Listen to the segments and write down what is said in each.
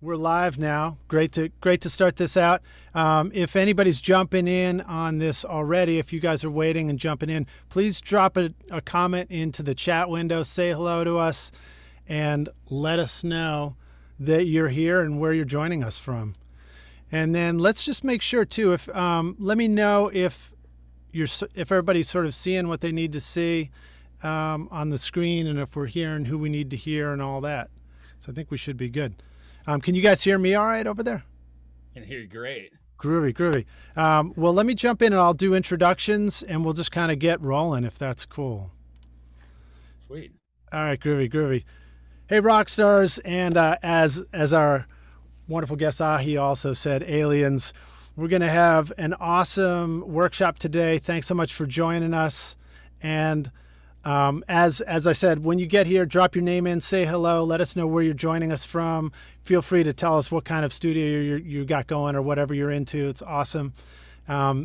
We're live now. Great to start this out. If anybody's jumping in on this already, if you guys are waiting and jumping in, please drop a comment into the chat window. Say hello to us and let us know that you're here and where you're joining us from. And then let's just make sure too, if let me know if everybody's sort of seeing what they need to see on the screen, and if we're hearing who we need to hear and all that. So I think we should be good. Can you guys hear me all right over there? I can hear you great. Groovy, groovy. Well, let me jump in and I'll do introductions and we'll just kind of get rolling if that's cool. Sweet. All right, groovy, groovy. Hey, Rockstars, and as our wonderful guest Ahee also said, aliens, we're going to have an awesome workshop today. Thanks so much for joining us. And as I said, when you get here, drop your name in, say hello, let us know where you're joining us from. Feel free to tell us what kind of studio you got going or whatever you're into. It's awesome.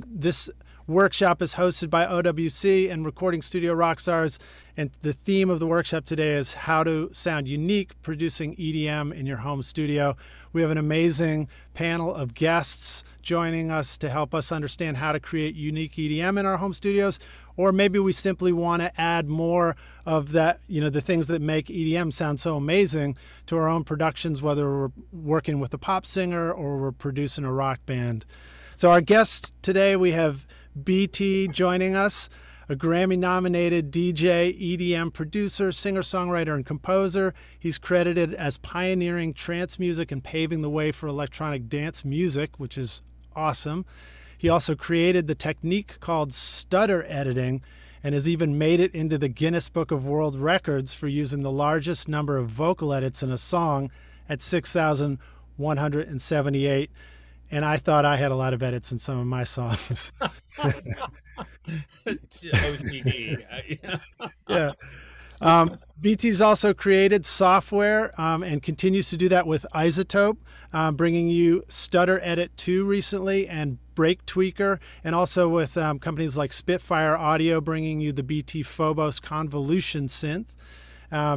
This workshop is hosted by OWC and Recording Studio Rockstars, and the theme of the workshop today is how to sound unique producing EDM in your home studio. We have an amazing panel of guests joining us to help us understand how to create unique EDM in our home studios. Or maybe we simply want to add more of that, you know, the things that make EDM sound so amazing to our own productions, whether we're working with a pop singer or we're producing a rock band. So our guest today, we have BT joining us, a Grammy-nominated DJ, EDM producer, singer-songwriter, and composer. He's credited as pioneering trance music and paving the way for electronic dance music, which is awesome. He also created the technique called stutter editing and has even made it into the Guinness Book of World Records for using the largest number of vocal edits in a song at 6,178. And I thought I had a lot of edits in some of my songs. OCD. Yeah. BT's also created software and continues to do that with iZotope, bringing you Stutter Edit 2 recently and Break Tweaker, and also with companies like Spitfire Audio, bringing you the BT Phobos convolution synth.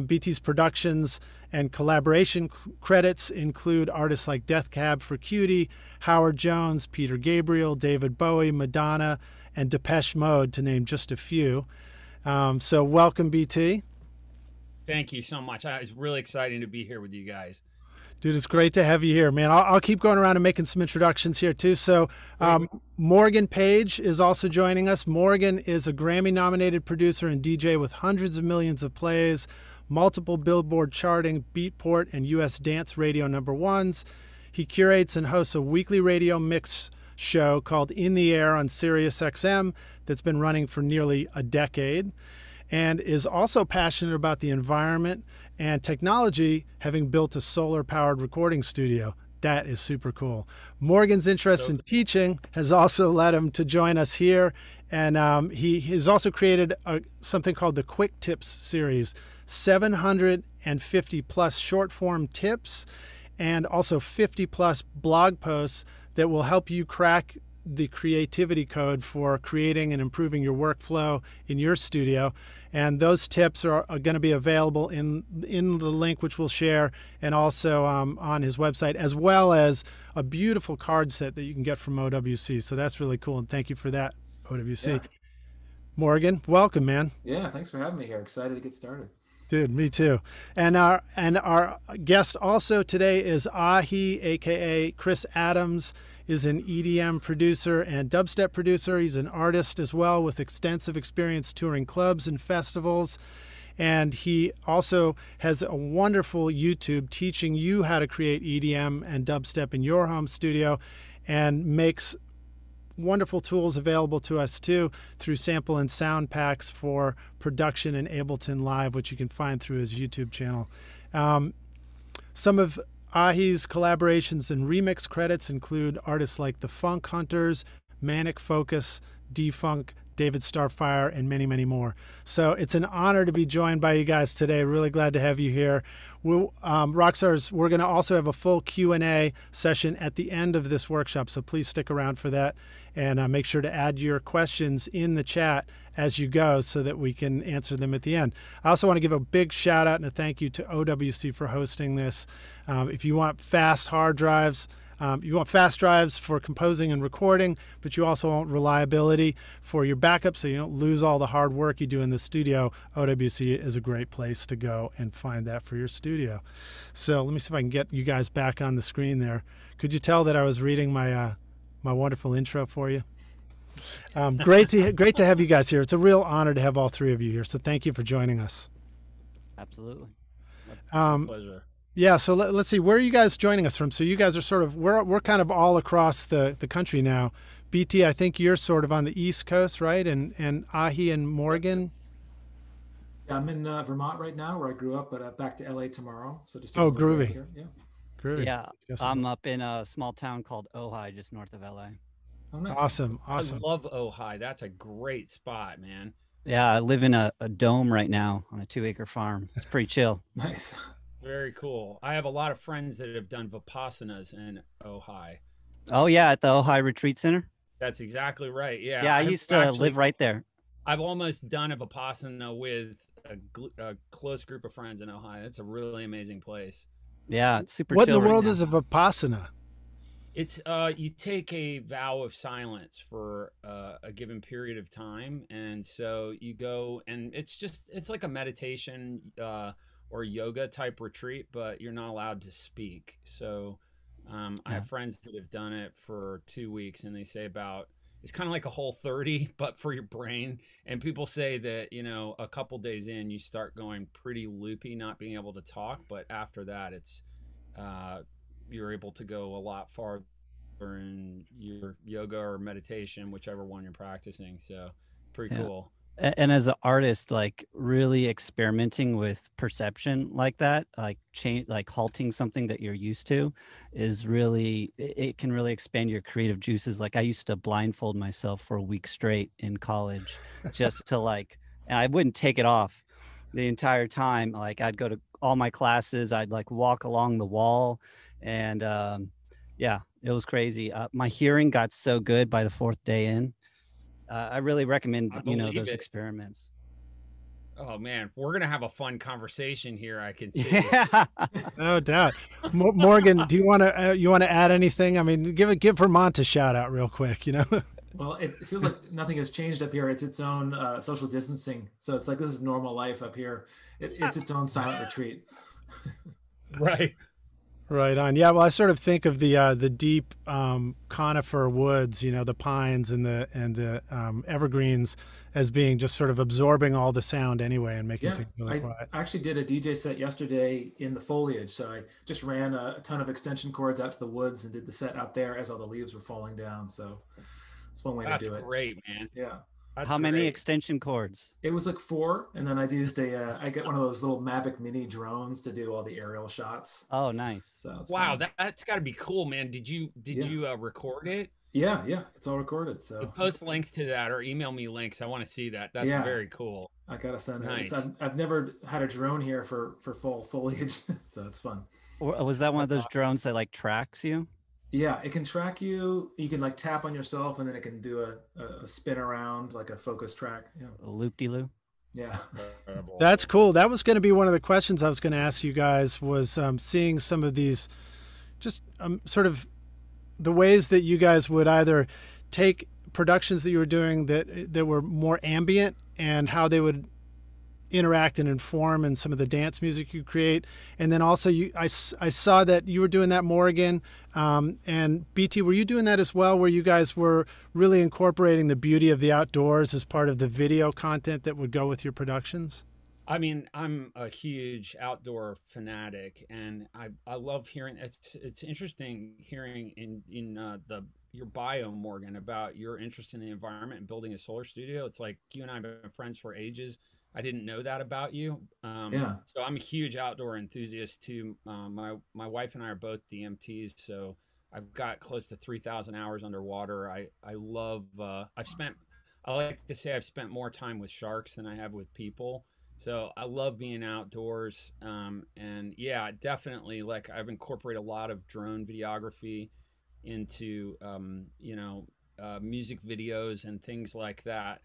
BT's productions and collaboration credits include artists like Death Cab for Cutie, Howard Jones, Peter Gabriel, David Bowie, Madonna, and Depeche Mode, to name just a few. So welcome, BT. Thank you so much. It's really exciting to be here with you guys. Dude, it's great to have you here, man. I'll keep going around and making some introductions here, too. So Morgan Page is also joining us. Morgan is a Grammy-nominated producer and DJ with hundreds of millions of plays, multiple Billboard charting, Beatport, and U.S. Dance Radio #1s. He curates and hosts a weekly radio mix show called In the Air on Sirius XM that's been running for nearly a decade, and is also passionate about the environment and technology, having built a solar-powered recording studio. That is super cool. Morgan's interest in teaching has also led him to join us here, and he has also created something called the Quick Tips series, 750+ short-form tips and also 50+ blog posts that will help you crack the creativity code for creating and improving your workflow in your studio. And those tips are going to be available in the link, which we'll share, and also on his website, as well as a beautiful card set that you can get from OWC. So that's really cool, and thank you for that, OWC. Yeah. Morgan, welcome, man. Yeah, thanks for having me here. Excited to get started. Dude, me too. And our guest also today is Ahee, aka Chris Adams, is an EDM producer and dubstep producer. He's an artist as well with extensive experience touring clubs and festivals. And he also has a wonderful YouTube teaching you how to create EDM and dubstep in your home studio, and makes wonderful tools available to us too through sample and sound packs for production in Ableton Live, which you can find through his YouTube channel. Some of Ahee's collaborations and remix credits include artists like The Funk Hunters, Manic Focus, Defunk, David Starfire, and many, many more. So it's an honor to be joined by you guys today. Really glad to have you here. We'll, Rockstars, we're going to also have a full Q&A session at the end of this workshop, so please stick around for that. And make sure to add your questions in the chat as you go so that we can answer them at the end. I also want to give a big shout out and a thank you to OWC for hosting this. If you want fast hard drives, you want fast drives for composing and recording, but you also want reliability for your backup so you don't lose all the hard work you do in the studio. OWC is a great place to go and find that for your studio. So let me see if I can get you guys back on the screen there. Could you tell that I was reading my, my wonderful intro for you? Great to have you guys here. It's a real honor to have all three of you here. So thank you for joining us. Absolutely. Pleasure. Yeah, so let's see, where are you guys joining us from? So you guys are sort of, we're kind of all across the country now. BT, I think you're sort of on the East Coast, right? And Ahee and Morgan? Yeah, I'm in Vermont right now where I grew up, but back to LA tomorrow. So just oh, groovy. Here. Yeah, groovy. Yeah, I'm up in a small town called Ohio, just north of LA. Oh, nice. Awesome, awesome. I love Ohio. That's a great spot, man. Yeah, I live in a dome right now on a 2-acre farm. It's pretty chill. Nice. Very cool. I have a lot of friends that have done Vipassanas in Ohio. Oh, yeah, at the Ohio Retreat Center? That's exactly right, yeah. Yeah, I used to live right there. I've almost done a Vipassana with a close group of friends in Ohio. It's a really amazing place. Yeah, it's super chill. What in the world is a Vipassana? It's you take a vow of silence for a given period of time, and so you go, and it's like a meditation or yoga type retreat, but you're not allowed to speak. So I have friends that have done it for 2 weeks, and they say about, it's kind of like a Whole 30, but for your brain. And people say that, you know, a couple days in, you start going pretty loopy, not being able to talk. But after that, it's, you're able to go a lot farther in your yoga or meditation, whichever one you're practicing. So pretty cool. And as an artist, like really experimenting with perception like that, like change, like halting something that you're used to is really, it can really expand your creative juices. Like I used to blindfold myself for a week straight in college just to like, and I wouldn't take it off the entire time. Like I'd go to all my classes, I'd like walk along the wall and yeah, it was crazy. My hearing got so good by the 4th day in. I really recommend, you know, those experiments. Oh, man, we're going to have a fun conversation here. I can see. Yeah. No doubt. Morgan, do you want to add anything? I mean, give Vermont a shout out real quick, you know? Well, it feels like nothing has changed up here. It's its own social distancing. So it's like this is normal life up here. It's its own silent retreat. Right. Right on. Yeah, well, I sort of think of the deep conifer woods, you know, the pines and the evergreens as being just sort of absorbing all the sound anyway and making things really quiet. I actually did a DJ set yesterday in the foliage, so I just ran a ton of extension cords out to the woods and did the set out there as all the leaves were falling down. So it's one way to do it. That's great, man. Yeah. How many extension cords? It was like 4, and then I used I get one of those little Mavic Mini drones to do all the aerial shots. Oh, nice! So wow, that's got to be cool, man. Did you record it? Yeah, yeah, it's all recorded. So post links to that or email me links. I want to see that. That's very cool. I gotta send it. I've never had a drone here for full foliage, so it's fun. Or was that one of those drones that like tracks you? Yeah, it can track you. You can like tap on yourself and then it can do a spin around, like a focus track. Yeah. A loop-de-loop. Yeah. That's cool. That was going to be one of the questions I was going to ask you guys was seeing some of these, just sort of the ways that you guys would either take productions that you were doing that were more ambient and how they would interact and inform and some of the dance music you create. And then also I saw that you were doing that, Morgan, and BT, were you doing that as well, where you guys were really incorporating the beauty of the outdoors as part of the video content that would go with your productions? I mean, I'm a huge outdoor fanatic, and I love hearing, it's interesting hearing in your bio, Morgan, about your interest in the environment and building a solar studio. It's like you and I have been friends for ages. I didn't know that about you. So I'm a huge outdoor enthusiast too. My wife and I are both DMTs, so I've got close to 3,000 hours underwater. I love. I've spent I like to say I've spent more time with sharks than I have with people. So I love being outdoors. And yeah, definitely, like, I've incorporated a lot of drone videography into, music videos and things like that.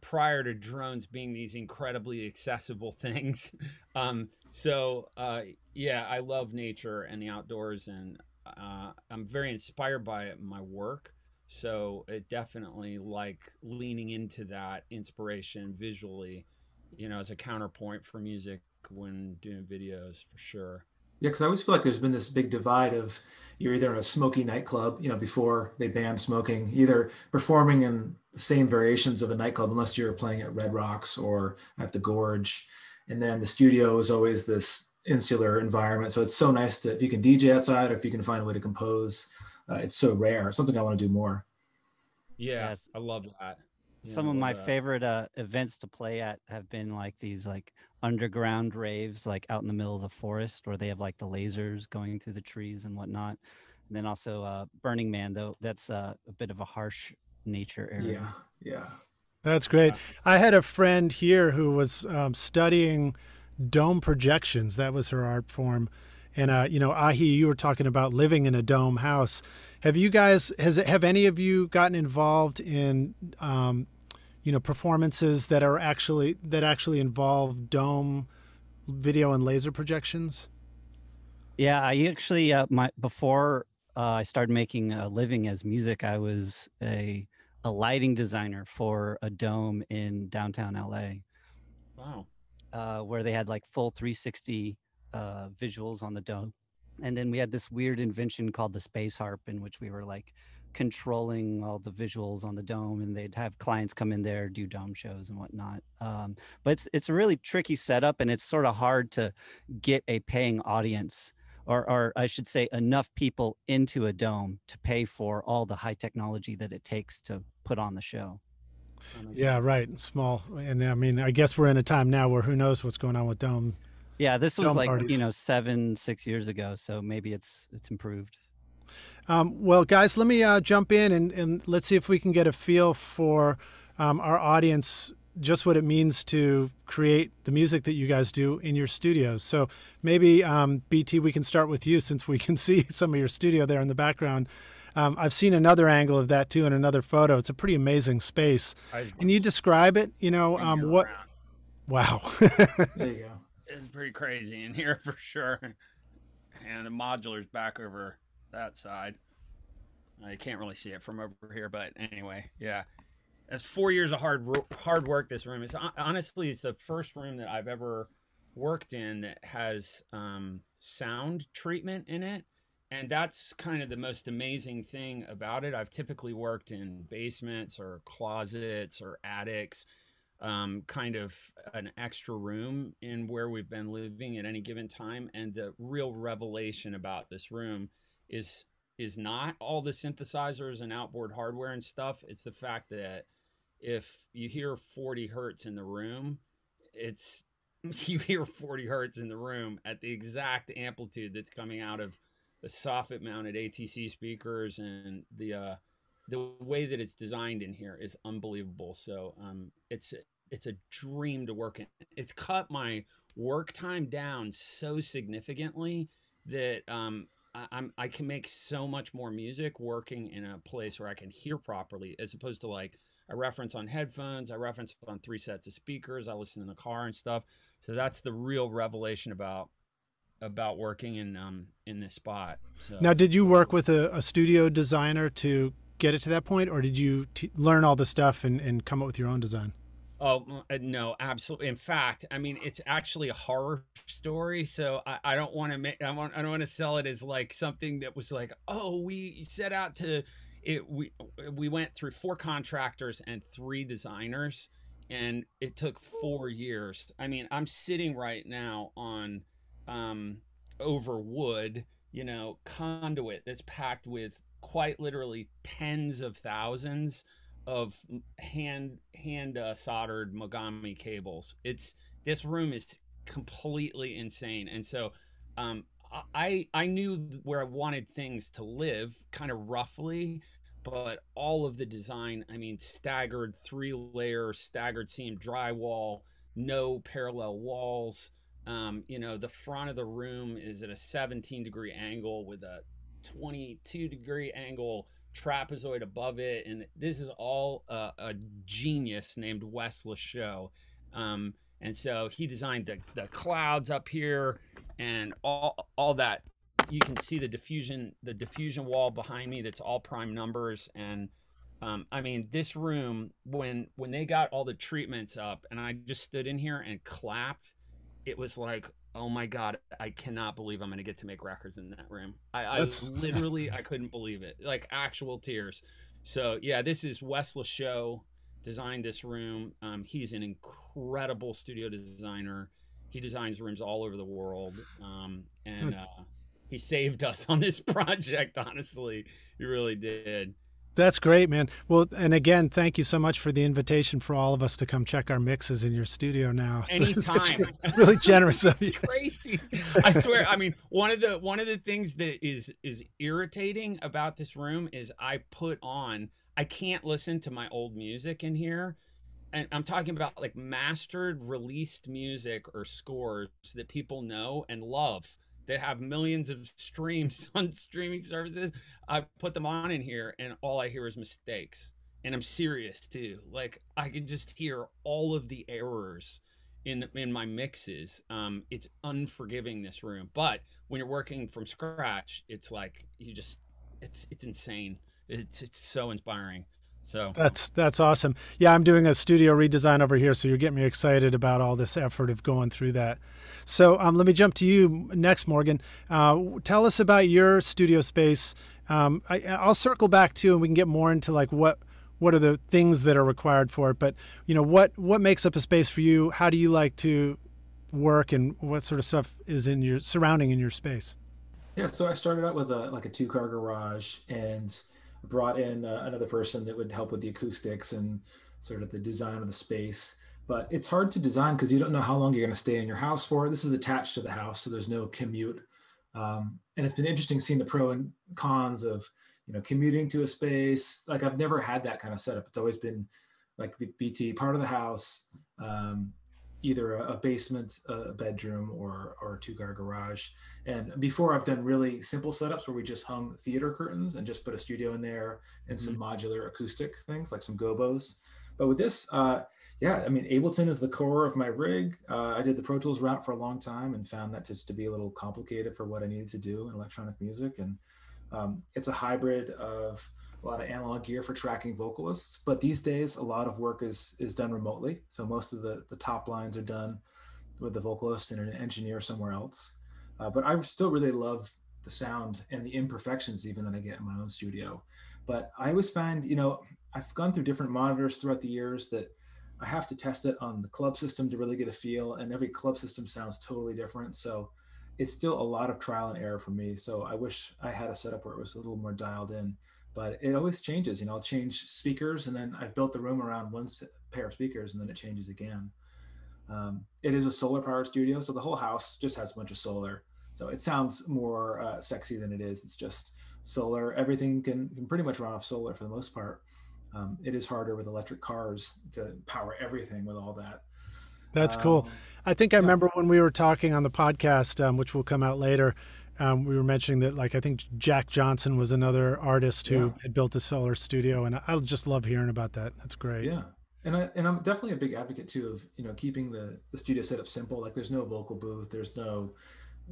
Prior to drones being these incredibly accessible things. Yeah, I love nature and the outdoors, and I'm very inspired by it in my work. So it definitely, like, leaning into that inspiration visually, you know, as a counterpoint for music when doing videos, for sure. Yeah, because I always feel like there's been this big divide of, you're either in a smoky nightclub, you know, before they banned smoking, either performing in the same variations of a nightclub, unless you're playing at Red Rocks or at the Gorge. And then the studio is always this insular environment. So it's so nice to, if you can DJ outside, or if you can find a way to compose, it's so rare. Something I want to do more. Yeah, yes. I love that. Some of my favorite events to play at have been like these underground raves, like out in the middle of the forest, where they have like the lasers going through the trees and whatnot. And then also Burning Man, though, that's a bit of a harsh nature area. Yeah, yeah. That's great. I had a friend here who was studying dome projections. That was her art form. And, you know, Ahee, you were talking about living in a dome house. Have you guys, have any of you gotten involved in, you know, performances that are actually, involve dome video and laser projections? Yeah, I actually, before I started making a living as music, I was a lighting designer for a dome in downtown LA. Wow. Where they had like full 360 visuals on the dome, and then we had this weird invention called the space harp, in which we were like controlling all the visuals on the dome, and they'd have clients come in there, do dome shows and whatnot. But it's a really tricky setup, and it's sort of hard to get a paying audience, or I should say enough people into a dome to pay for all the high technology that it takes to put on the show. Yeah, right. Small. And I mean, I guess we're in a time now where who knows what's going on with dome. Yeah, this was like, you know, 7-6 years ago, so maybe it's improved. Well, guys, let me jump in and let's see if we can get a feel for our audience, just what it means to create the music that you guys do in your studios. So maybe, BT, we can start with you, since we can see some of your studio there in the background. I've seen another angle of that, too, in another photo. It's a pretty amazing space. Can you describe it? You know, what? Wow. There you go. It's pretty crazy in here for sure. And the modular's back over that side. I can't really see it from over here, but anyway, yeah. That's 4 years of hard work, this room. It's honestly, it's the first room that I've ever worked in that has sound treatment in it. And that's kind of the most amazing thing about it. I've typically worked in basements or closets or attics. Kind of an extra room in where we've been living at any given time. And the real revelation about this room is not all the synthesizers and outboard hardware and stuff. It's the fact that if you hear 40 hertz in the room, you hear 40 hertz in the room at the exact amplitude that's coming out of the soffit mounted ATC speakers. And the way that it's designed in here is unbelievable. So it's a dream to work in. It's cut my work time down so significantly that I can make so much more music working in a place where I can hear properly, as opposed to like I reference on headphones, I reference on 3 sets of speakers, I listen in the car and stuff. So that's the real revelation about working in this spot. So. Now, did you work with a studio designer to get it to that point, or did you learn all the stuff and come up with your own design? Oh, no, absolutely. In fact, I mean, it's actually a horror story, so I don't want to make I don't want to sell it as like something that was like, oh, we set out to it. We went through 4 contractors and 3 designers, and it took 4 years. I mean, I'm sitting right now on over wood, you know, conduit that's packed with quite literally tens of thousands of hand soldered Mogami cables. This room is completely insane. And so I knew where I wanted things to live kind of roughly, but all of the design, I mean, staggered 3-layer, staggered seam drywall, no parallel walls. You know, the front of the room is at a 17-degree angle with a 22-degree angle trapezoid above it. And this is all a genius named Wes Lachaud. And so he designed the clouds up here and all that. You can see the diffusion wall behind me. That's all prime numbers. And I mean, this room, when they got all the treatments up and I just stood in here and clapped, it was like, oh my God, I cannot believe I'm going to get to make records in that room. I couldn't believe it, like actual tears. So yeah, this is Wes Lachaud designed this room. He's an incredible studio designer. He designs rooms all over the world. He saved us on this project, honestly. He really did. That's great, man. Well, and again, thank you so much for the invitation for all of us to come check our mixes in your studio now. Anytime. It's really generous of you. Crazy. I swear, I mean, one of the things that is irritating about this room is I can't listen to my old music in here. And I'm talking about like mastered, released music or scores that people know and love. They have millions of streams on streaming services. I've put them on in here and all I hear is mistakes. And I'm serious too. Like I can just hear all of the errors in my mixes. It's unforgiving, this room. But when you're working from scratch, it's like it's insane. It's so inspiring. So that's awesome. Yeah, I'm doing a studio redesign over here, so you're getting me excited about all this effort of going through that. So let me jump to you next, Morgan. Tell us about your studio space. I'll circle back too, and we can get more into like what are the things that are required for it. But you know, what makes up a space for you? How do you like to work, and what sort of stuff is surrounding in your space? Yeah, so I started out with like a 2-car garage and brought in another person that would help with the acoustics and sort of the design of the space. But it's hard to design because you don't know how long you're going to stay in your house for. This is attached to the house, so there's no commute. And it's been interesting seeing the pros and cons of, you know, commuting to a space. Like I've never had that kind of setup. It's always been like BT, part of the house, either a basement, a bedroom, or a 2-car garage. And before I've done really simple setups where we just hung theater curtains and just put a studio in there and some modular acoustic things like some gobos. But with this, yeah, I mean, Ableton is the core of my rig. I did the Pro Tools route for a long time and found that just to be a little complicated for what I needed to do in electronic music. And it's a hybrid of a lot of analog gear for tracking vocalists, but these days a lot of work is done remotely. So most of the top lines are done with the vocalist and an engineer somewhere else. But I still really love the sound and the imperfections even that I get in my own studio. But I always find, you know, I've gone through different monitors throughout the years that I have to test it on the club system to really get a feel, and every club system sounds totally different. So it's still a lot of trial and error for me. So I wish I had a setup where it was a little more dialed in. But it always changes, you know, I'll change speakers and then I've built the room around one pair of speakers and then it changes again. It is a solar powered studio, so the whole house just has a bunch of solar. So it sounds more sexy than it is. It's just solar. Everything can pretty much run off solar for the most part. It is harder with electric cars to power everything with all that. That's cool. I think I remember when we were talking on the podcast, which will come out later, we were mentioning that, like, I think Jack Johnson was another artist who had built a solar studio, and I just love hearing about that. That's great. Yeah, and I'm definitely a big advocate too of, you know, keeping the studio setup simple. Like, there's no vocal booth, there's no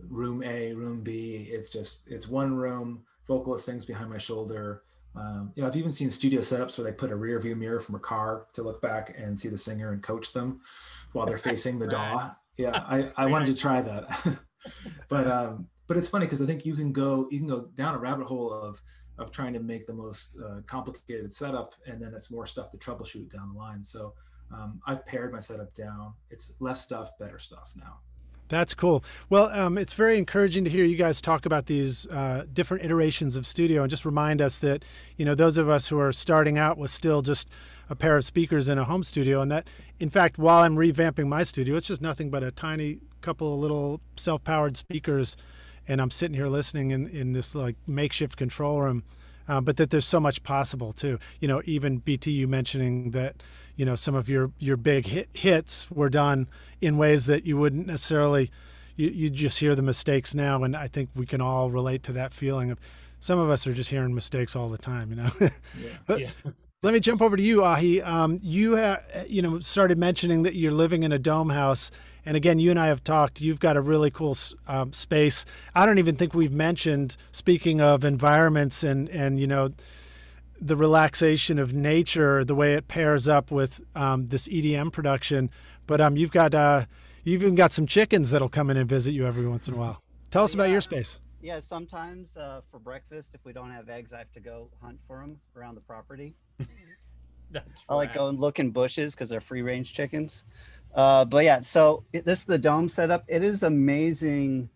room A, room B. It's one room. Vocalist sings behind my shoulder. You know, I've even seen studio setups where they put a rear view mirror from a car to look back and see the singer and coach them while they're facing the DAW. Yeah, I wanted to try that, But it's funny because I think you can go down a rabbit hole of trying to make the most complicated setup, and then it's more stuff to troubleshoot down the line. So I've pared my setup down. It's less stuff, better stuff now. That's cool. Well, it's very encouraging to hear you guys talk about these different iterations of studio, and just remind us that, you know, those of us who are starting out with still just a pair of speakers in a home studio, and that, in fact, while I'm revamping my studio, it's just nothing but a tiny couple of little self-powered speakers. And I'm sitting here listening in this like makeshift control room. but that there's so much possible too. You know, even BT, you mentioning that, you know, some of your big hits were done in ways that you wouldn't necessarily, you just hear the mistakes now. And I think we can all relate to that feeling of some of us are just hearing mistakes all the time, you know. Yeah. Let me jump over to you, Ahee. You have, you know, started mentioning that you're living in a dome house, and again, you and I have talked. You've got a really cool space. I don't even think we've mentioned. Speaking of environments and you know, the relaxation of nature, the way it pairs up with this EDM production. But you've got you've even got some chickens that'll come in and visit you every once in a while. Tell us about your space. Yeah, sometimes for breakfast, if we don't have eggs, I have to go hunt for them around the property. I like going look in bushes because they're free range chickens. But yeah, so this is the dome setup. It is amazing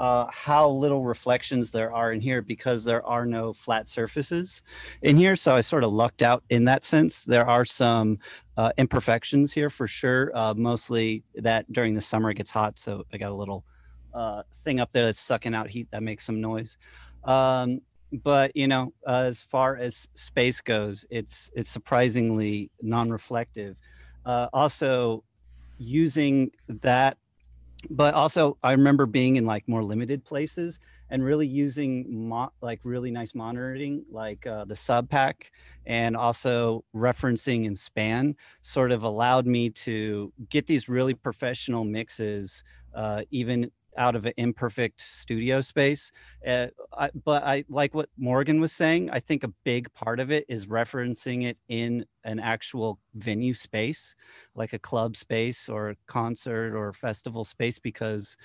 how little reflections there are in here because there are no flat surfaces in here. So I sort of lucked out in that sense. There are some imperfections here for sure. Mostly that during the summer it gets hot. So I got a little thing up there that's sucking out heat that makes some noise. But you know, as far as space goes, it's surprisingly non-reflective. Also using that, but also I remember being in like more limited places and really using like really nice monitoring, like the sub pack, and also referencing in span sort of allowed me to get these really professional mixes, even out of an imperfect studio space. But I like what Morgan was saying. I think a big part of it is referencing it in an actual venue space, like a club space or a concert or a festival space, because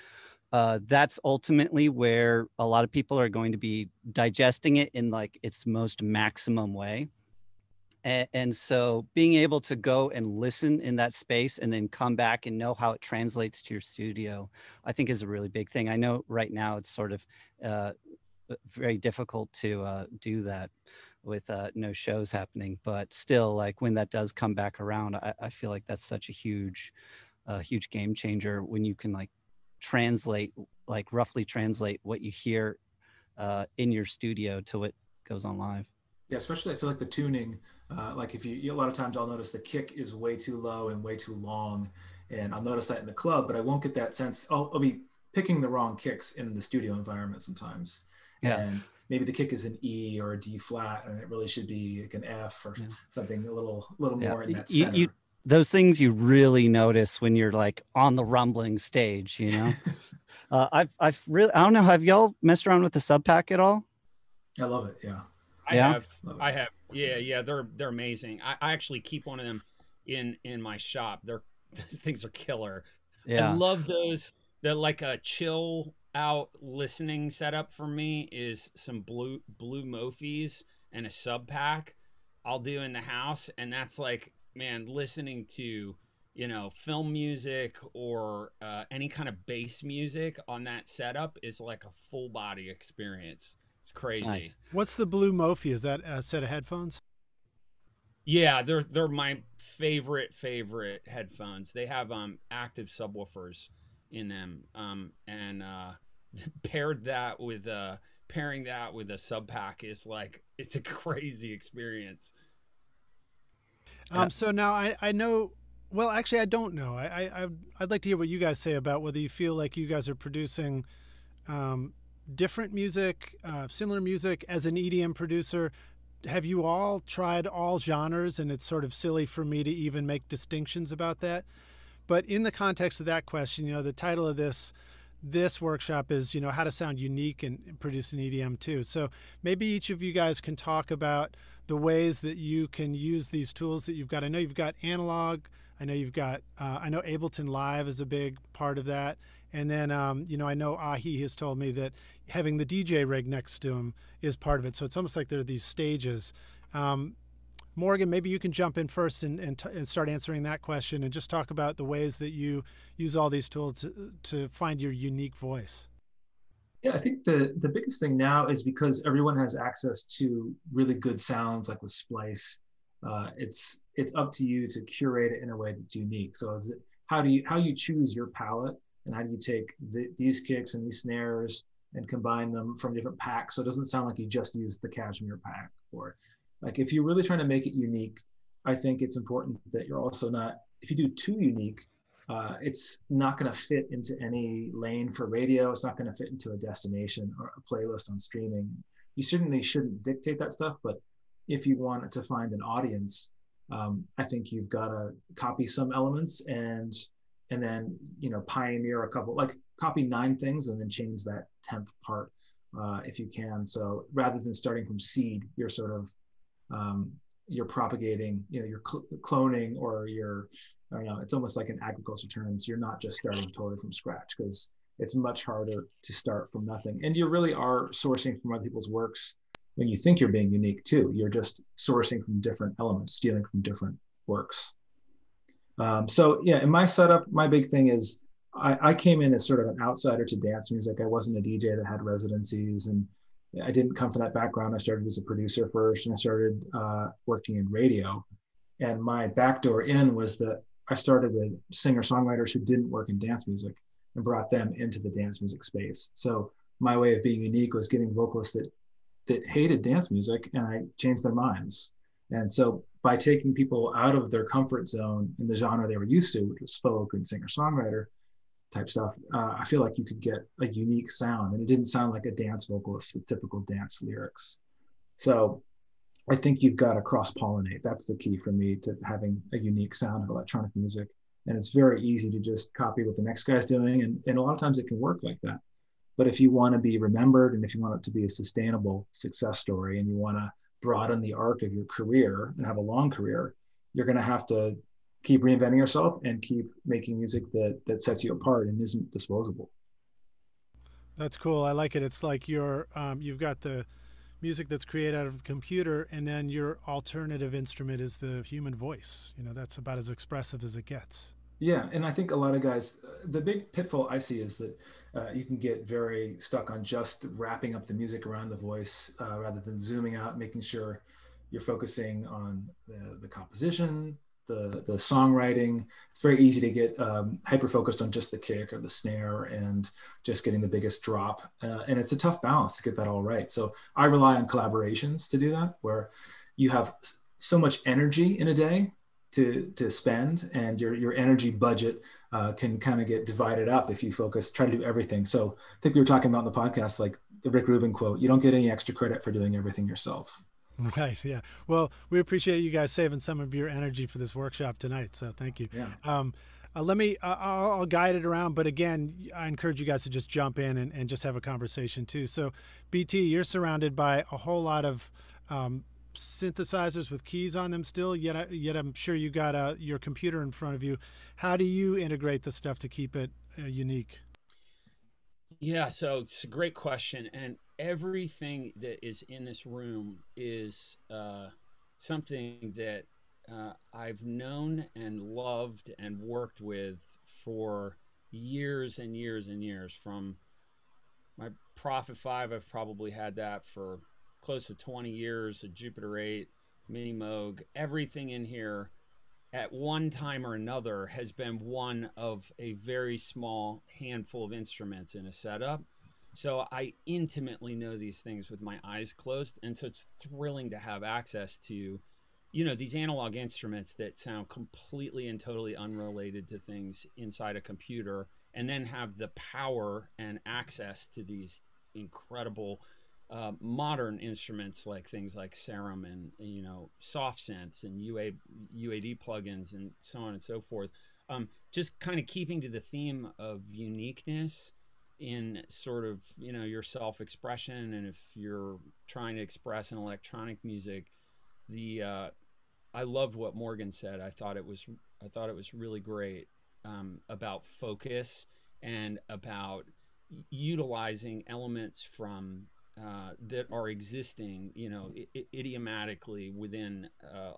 that's ultimately where a lot of people are going to be digesting it in like its most maximum way. And so being able to go and listen in that space and then come back and know how it translates to your studio, I think is a really big thing. I know right now it's sort of very difficult to do that with no shows happening, but still, like when that does come back around, I feel like that's such a huge, huge game changer when you can like translate, like roughly translate what you hear in your studio to what goes on live. Yeah, especially I feel like the tuning. Like if you a lot of times I'll notice the kick is way too low and way too long, and I'll notice that in the club, but I won't get that sense. I'll be picking the wrong kicks in the studio environment sometimes. Yeah. And maybe the kick is an E or a D flat, and it really should be like an F or something a little more in that center. Those things you really notice when you're like on the rumbling stage, you know. I've really, I don't know, have y'all messed around with the sub pack at all? I love it. Yeah. I have. Yeah. They're amazing. I actually keep one of them in my shop. Those things are killer. Yeah. I love those. They're like a chill out listening setup for me is some blue Mofis and a sub pack I'll do in the house. And that's like, man, listening to, you know, film music or any kind of bass music on that setup is like a full body experience. It's crazy. Nice. What's the blue Mophie? Is that a set of headphones? Yeah, they're my favorite headphones. They have active subwoofers in them, and pairing that with a sub pack is like, it's a crazy experience. So now I know. Well, actually, I don't know. I'd like to hear what you guys say about whether you feel like you guys are producing different music, similar music. As an EDM producer, have you all tried all genres? And it's sort of silly for me to even make distinctions about that. But in the context of that question, you know, the title of this workshop is, you know, how to sound unique and produce an EDM too. So maybe each of you guys can talk about the ways that you can use these tools that you've got. I know you've got analog. I know you've got, I know Ableton Live is a big part of that. And then, you know, I know Ahee has told me that having the DJ rig next to him is part of it. So it's almost like there are these stages. Morgan, maybe you can jump in first and start answering that question and just talk about the ways that you use all these tools to find your unique voice. Yeah, I think the biggest thing now is because everyone has access to really good sounds like with Splice, it's up to you to curate it in a way that's unique. So is it, how you choose your palette? And how do you take these kicks and these snares and combine them from different packs. So it doesn't sound like you just used the cashmere pack. Or like, if you're really trying to make it unique, I think it's important that you're also not, if you do too unique, it's not going to fit into any lane for radio. It's not going to fit into a destination or a playlist on streaming. You certainly shouldn't dictate that stuff, but if you want to find an audience, I think you've got to copy some elements and then, you know, pioneer a couple, like copy 9 things and then change that 10th part if you can. So rather than starting from seed, you're sort of, you're propagating, you know, you're cloning, or you're, I don't know, it's almost like in agriculture terms, you're not just starting totally from scratch, because it's much harder to start from nothing. And you really are sourcing from other people's works when you think you're being unique too. You're just sourcing from different elements, stealing from different works. So yeah, in my setup, my big thing is I came in as sort of an outsider to dance music. I wasn't a DJ that had residencies, and I didn't come from that background. I started as a producer first, and I started working in radio. And my backdoor in was that I started with singer-songwriters who didn't work in dance music and brought them into the dance music space. So my way of being unique was getting vocalists that hated dance music, and I changed their minds. And so by taking people out of their comfort zone in the genre they were used to, which was folk and singer-songwriter type stuff, I feel like you could get a unique sound, and it didn't sound like a dance vocalist with typical dance lyrics. So I think you've got to cross-pollinate. That's the key for me to having a unique sound of electronic music. And it's very easy to just copy what the next guy's doing, and a lot of times it can work like that. But if you want to be remembered, and if you want it to be a sustainable success story, and you want to broaden the arc of your career and have a long career, you're going to have to keep reinventing yourself and keep making music that sets you apart and isn't disposable. That's cool. I like it. It's like you're, you've got the music that's created out of the computer, and then your alternative instrument is the human voice. You know, that's about as expressive as it gets. Yeah, and I think a lot of guys, the big pitfall I see is that you can get very stuck on just wrapping up the music around the voice rather than zooming out, making sure you're focusing on the composition, the songwriting. It's very easy to get hyper-focused on just the kick or the snare and just getting the biggest drop. And it's a tough balance to get that all right. So I rely on collaborations to do that, where you have so much energy in a day to spend, and your energy budget can kind of get divided up if you focus, try to do everything. So I think we were talking about in the podcast, like the Rick Rubin quote, you don't get any extra credit for doing everything yourself. Right. Yeah. Well, we appreciate you guys saving some of your energy for this workshop tonight. So thank you. Yeah. Let me, I'll guide it around, but again, I encourage you guys to just jump in and just have a conversation too. So BT, you're surrounded by a whole lot of, synthesizers with keys on them still, yet I'm sure you got your computer in front of you. How do you integrate the stuff to keep it unique? Yeah, so it's a great question, and everything that is in this room is something that I've known and loved and worked with for years and years and years. From my Prophet 5, I've probably had that for close to 20 years, a Jupiter 8, Mini Moog. Everything in here at one time or another has been one of a very small handful of instruments in a setup. So I intimately know these things with my eyes closed. And so it's thrilling to have access to, you know, these analog instruments that sound completely and totally unrelated to things inside a computer, and then have the power and access to these incredible modern instruments, like things like Serum and, you know, soft synths and UAD plugins and so on and so forth. Just kind of keeping to the theme of uniqueness in sort of, you know, your self-expression. And if you're trying to express in electronic music, I loved what Morgan said. I thought it was really great about focus and about utilizing elements from that are existing, you know, idiomatically within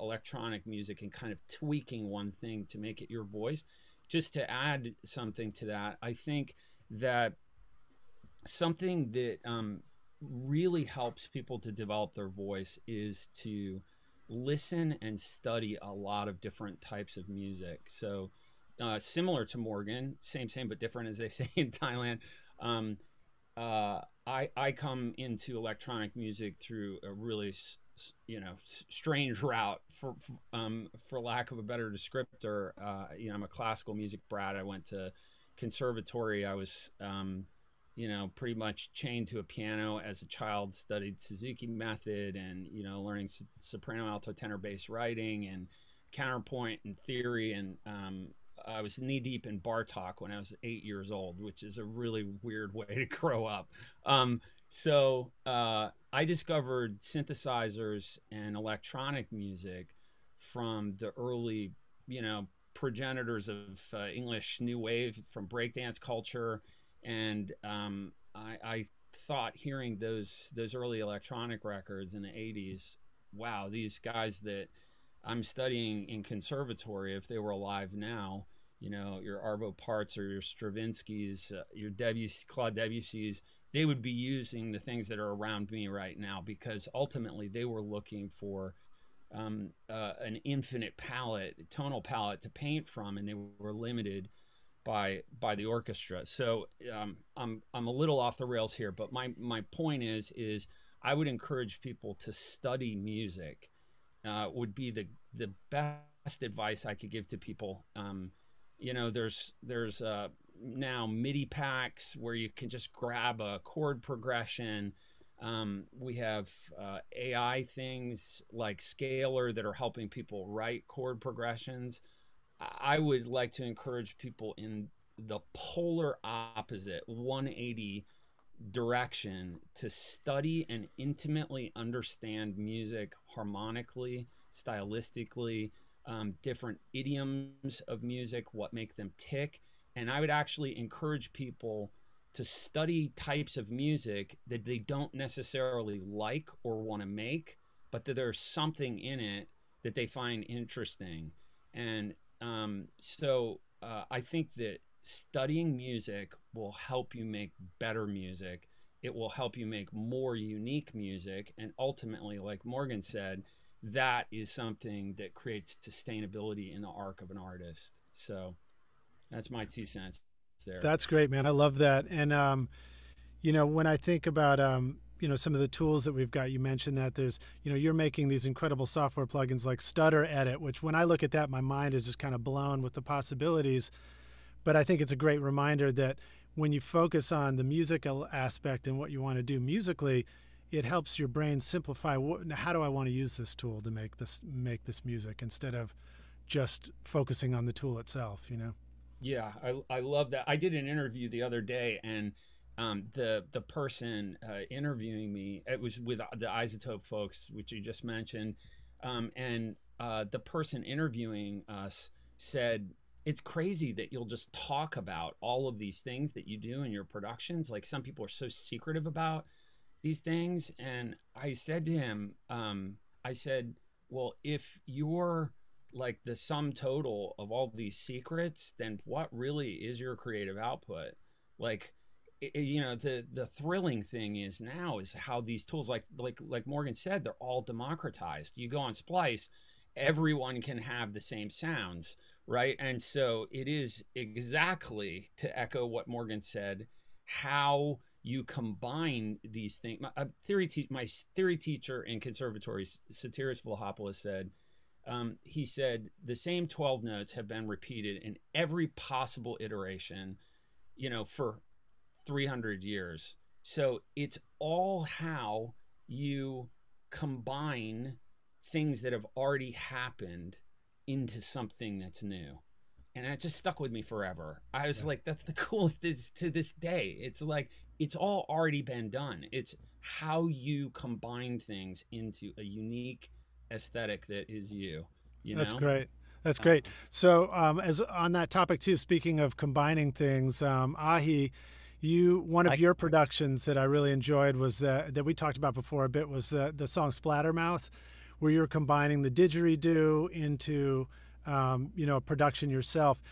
electronic music, and kind of tweaking one thing to make it your voice. Just to add something to that, I think that something that really helps people to develop their voice is to listen and study a lot of different types of music. So similar to Morgan, same but different, as they say in Thailand, I come into electronic music through a really, you know, strange route for lack of a better descriptor. You know, I'm a classical music brat. I went to conservatory. I was, you know, pretty much chained to a piano as a child, studied Suzuki method and, you know, learning soprano, alto, tenor, bass writing and counterpoint and theory. And I was knee deep in Bartok when I was 8 years old, which is a really weird way to grow up. So I discovered synthesizers and electronic music from the early, you know, progenitors of English new wave, from breakdance culture. And I thought, hearing those early electronic records in the 80s, wow, these guys that I'm studying in conservatory, if they were alive now, you know, your Arvo Parts or your Stravinskys, your Claude Debussys, they would be using the things that are around me right now, because ultimately they were looking for an infinite palette, tonal palette to paint from, and they were limited by the orchestra. So I'm a little off the rails here, but my point is I would encourage people to study music. Would be the best advice I could give to people. You know, there's now MIDI packs where you can just grab a chord progression. We have AI things like Scalar that are helping people write chord progressions. I would like to encourage people in the polar opposite 180 direction to study and intimately understand music harmonically, stylistically, different idioms of music, what make them tick. And I would actually encourage people to study types of music that they don't necessarily like or want to make, but that there's something in it that they find interesting. And so I think that studying music will help you make better music. It will help you make more unique music. And ultimately, like Morgan said, that is something that creates sustainability in the arc of an artist. So that's my 2 cents there. That's great, man. I love that. And, you know, when I think about, you know, some of the tools that we've got, you mentioned that there's, you know, you're making these incredible software plugins like Stutter Edit, which when I look at that, my mind is just kind of blown with the possibilities. But I think it's a great reminder that when you focus on the musical aspect and what you want to do musically, it helps your brain simplify, how do I want to use this tool to make this music, instead of just focusing on the tool itself, you know? Yeah, I love that. I did an interview the other day, and the person interviewing me, it was with the iZotope folks, which you just mentioned, and the person interviewing us said, it's crazy that you'll just talk about all of these things that you do in your productions. Like, some people are so secretive about these things. And I said to him, I said, well, if you're like the sum total of all these secrets, then what really is your creative output? Like, you know, the thrilling thing is now is how these tools, like Morgan said, they're all democratized. You go on Splice, everyone can have the same sounds. Right. And so it is exactly, to echo what Morgan said, how you combine these things. My theory teacher in conservatory, Sotiris Vlahopoulos, said, he said, the same 12 notes have been repeated in every possible iteration, you know, for 300 years. So it's all how you combine things that have already happened into something that's new. And that just stuck with me forever. I was like, that's the coolest to this day. It's like, it's all already been done. It's how you combine things into a unique aesthetic that is you, you know? That's great. That's great. So as on that topic too, speaking of combining things, Ahee, one of your productions that I really enjoyed was that we talked about before a bit was the song Splattermouth, where you're combining the didgeridoo into, you know, production yourself.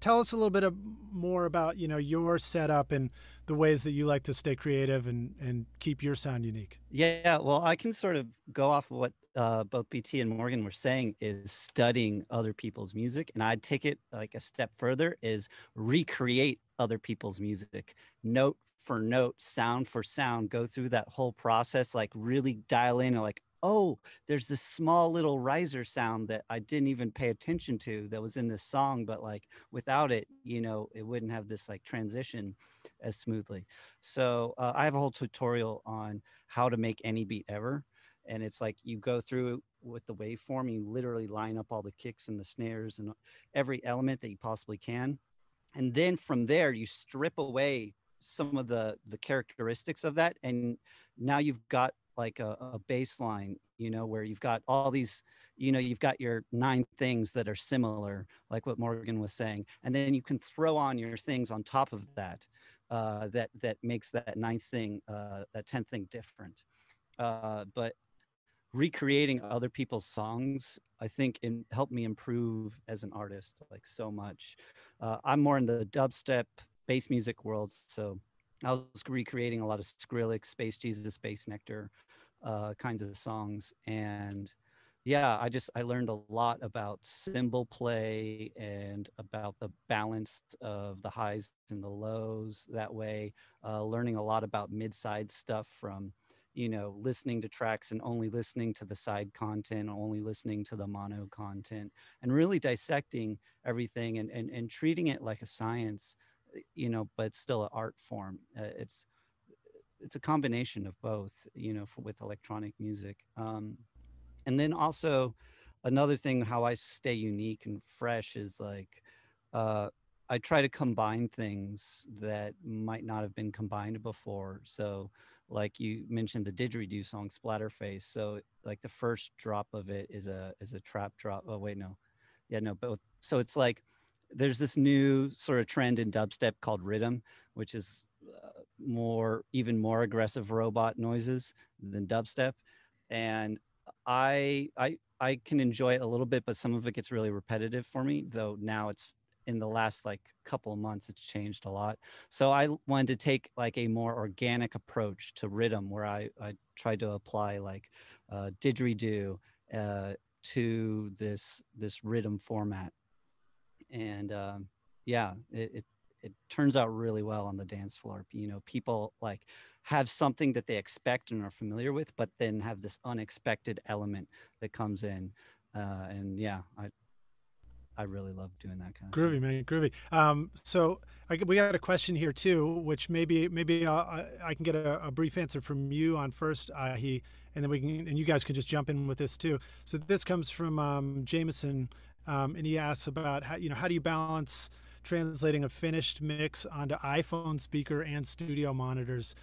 Tell us a little bit more about, you know, your setup and the ways that you like to stay creative and keep your sound unique. Yeah, well, I can sort of go off of what both BT and Morgan were saying, is studying other people's music. And I'd take it like a step further, is recreate other people's music, note for note, sound for sound, go through that whole process, like really dial in and like, oh, there's this small little riser sound that I didn't even pay attention to that was in this song, but like without it, you know, it wouldn't have this like transition as smoothly. So I have a whole tutorial on how to make any beat ever. And it's like you go through with the waveform, you literally line up all the kicks and the snares and every element that you possibly can. And then from there, you strip away some of the characteristics of that. And now you've got like a baseline, you know, where you've got all these, you know, you've got your 9 things that are similar, like what Morgan was saying. And then you can throw on your things on top of that, that makes that 9th thing, that 10th thing different. But recreating other people's songs, I think it helped me improve as an artist, like so much. I'm more in the dubstep bass music world. So I was recreating a lot of Skrillex, Space Jesus, Space Nectar kinds of songs. And yeah, I learned a lot about cymbal play and about the balance of the highs and the lows that way, learning a lot about mid-side stuff from, you know, listening to tracks and only listening to the side content, only listening to the mono content, and really dissecting everything and treating it like a science, you know, but still an art form. It's a combination of both, you know, with electronic music. And then also another thing, how I stay unique and fresh is like, I try to combine things that might not have been combined before. So like you mentioned the didgeridoo song Splatterface. So like the first drop of it is a trap drop. Oh wait, no. Yeah, no, but so it's like there's this new sort of trend in dubstep called rhythm, which is even more aggressive robot noises than dubstep. And I can enjoy it a little bit, but some of it gets really repetitive for me, though now it's in the last like couple of months, it's changed a lot. So I wanted to take like a more organic approach to rhythm where I tried to apply like didgeridoo to this rhythm format. And yeah, it turns out really well on the dance floor. You know, people like have something that they expect and are familiar with, but then have this unexpected element that comes in. And yeah, I really love doing that kind of groovy thing. Man, groovy. So we got a question here too, which maybe I can get a brief answer from you on first, Ahee, and then you guys can just jump in with this too. So this comes from Jameson, and he asks about how do you balance translating a finished mix onto iPhone speaker and studio monitors,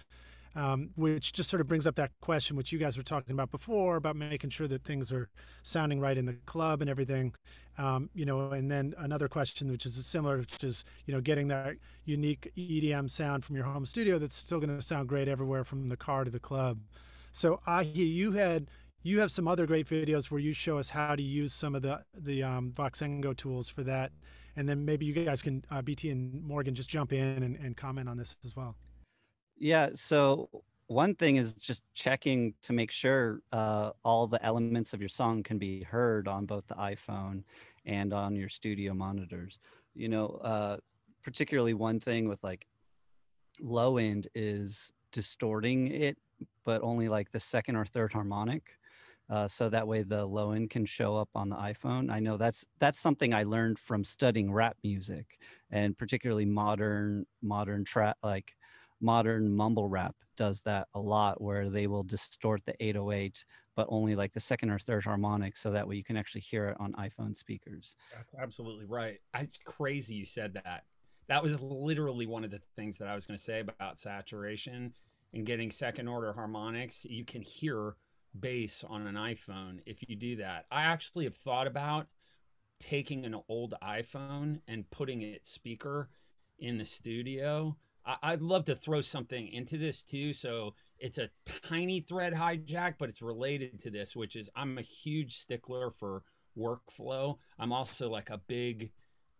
which just sort of brings up that question which you guys were talking about before about making sure that things are sounding right in the club and everything, and then another question which is similar, which is, getting that unique EDM sound from your home studio that's still going to sound great everywhere from the car to the club. So Ahee, you have some other great videos where you show us how to use some of the Voxengo tools for that, and then maybe you guys can, BT and Morgan, just jump in and comment on this as well. Yeah, so one thing is just checking to make sure all the elements of your song can be heard on both the iPhone and on your studio monitors. Particularly one thing with like low end is distorting it, but only like the second or third harmonic. So that way the low end can show up on the iPhone. I know that's something I learned from studying rap music, and particularly modern trap, like modern mumble rap does that a lot, where they will distort the 808, but only like the second or third harmonic, so that way you can actually hear it on iPhone speakers. That's absolutely right. It's crazy you said that. That was literally one of the things that I was going to say about saturation and getting second order harmonics. You can hear bass on an iPhone if you do that. I actually have thought about taking an old iPhone and putting it speaker in the studio. I'd love to throw something into this too. So it's a tiny thread hijack, but it's related to this, which is I'm a huge stickler for workflow. I'm also like a big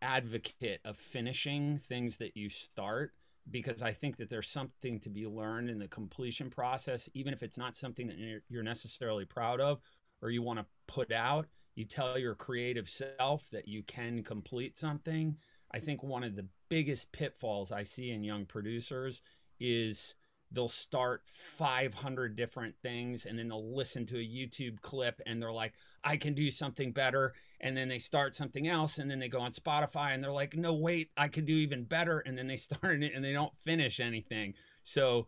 advocate of finishing things that you start, because I think that there's something to be learned in the completion process. Even if it's not something that you're necessarily proud of or you want to put out, you tell your creative self that you can complete something. I think one of the biggest pitfalls I see in young producers is they'll start 500 different things, and then they'll listen to a YouTube clip and they're like, I can do something better. And then they start something else, and then they go on Spotify and they're like, no, wait, I can do even better. And then they start it and they don't finish anything. So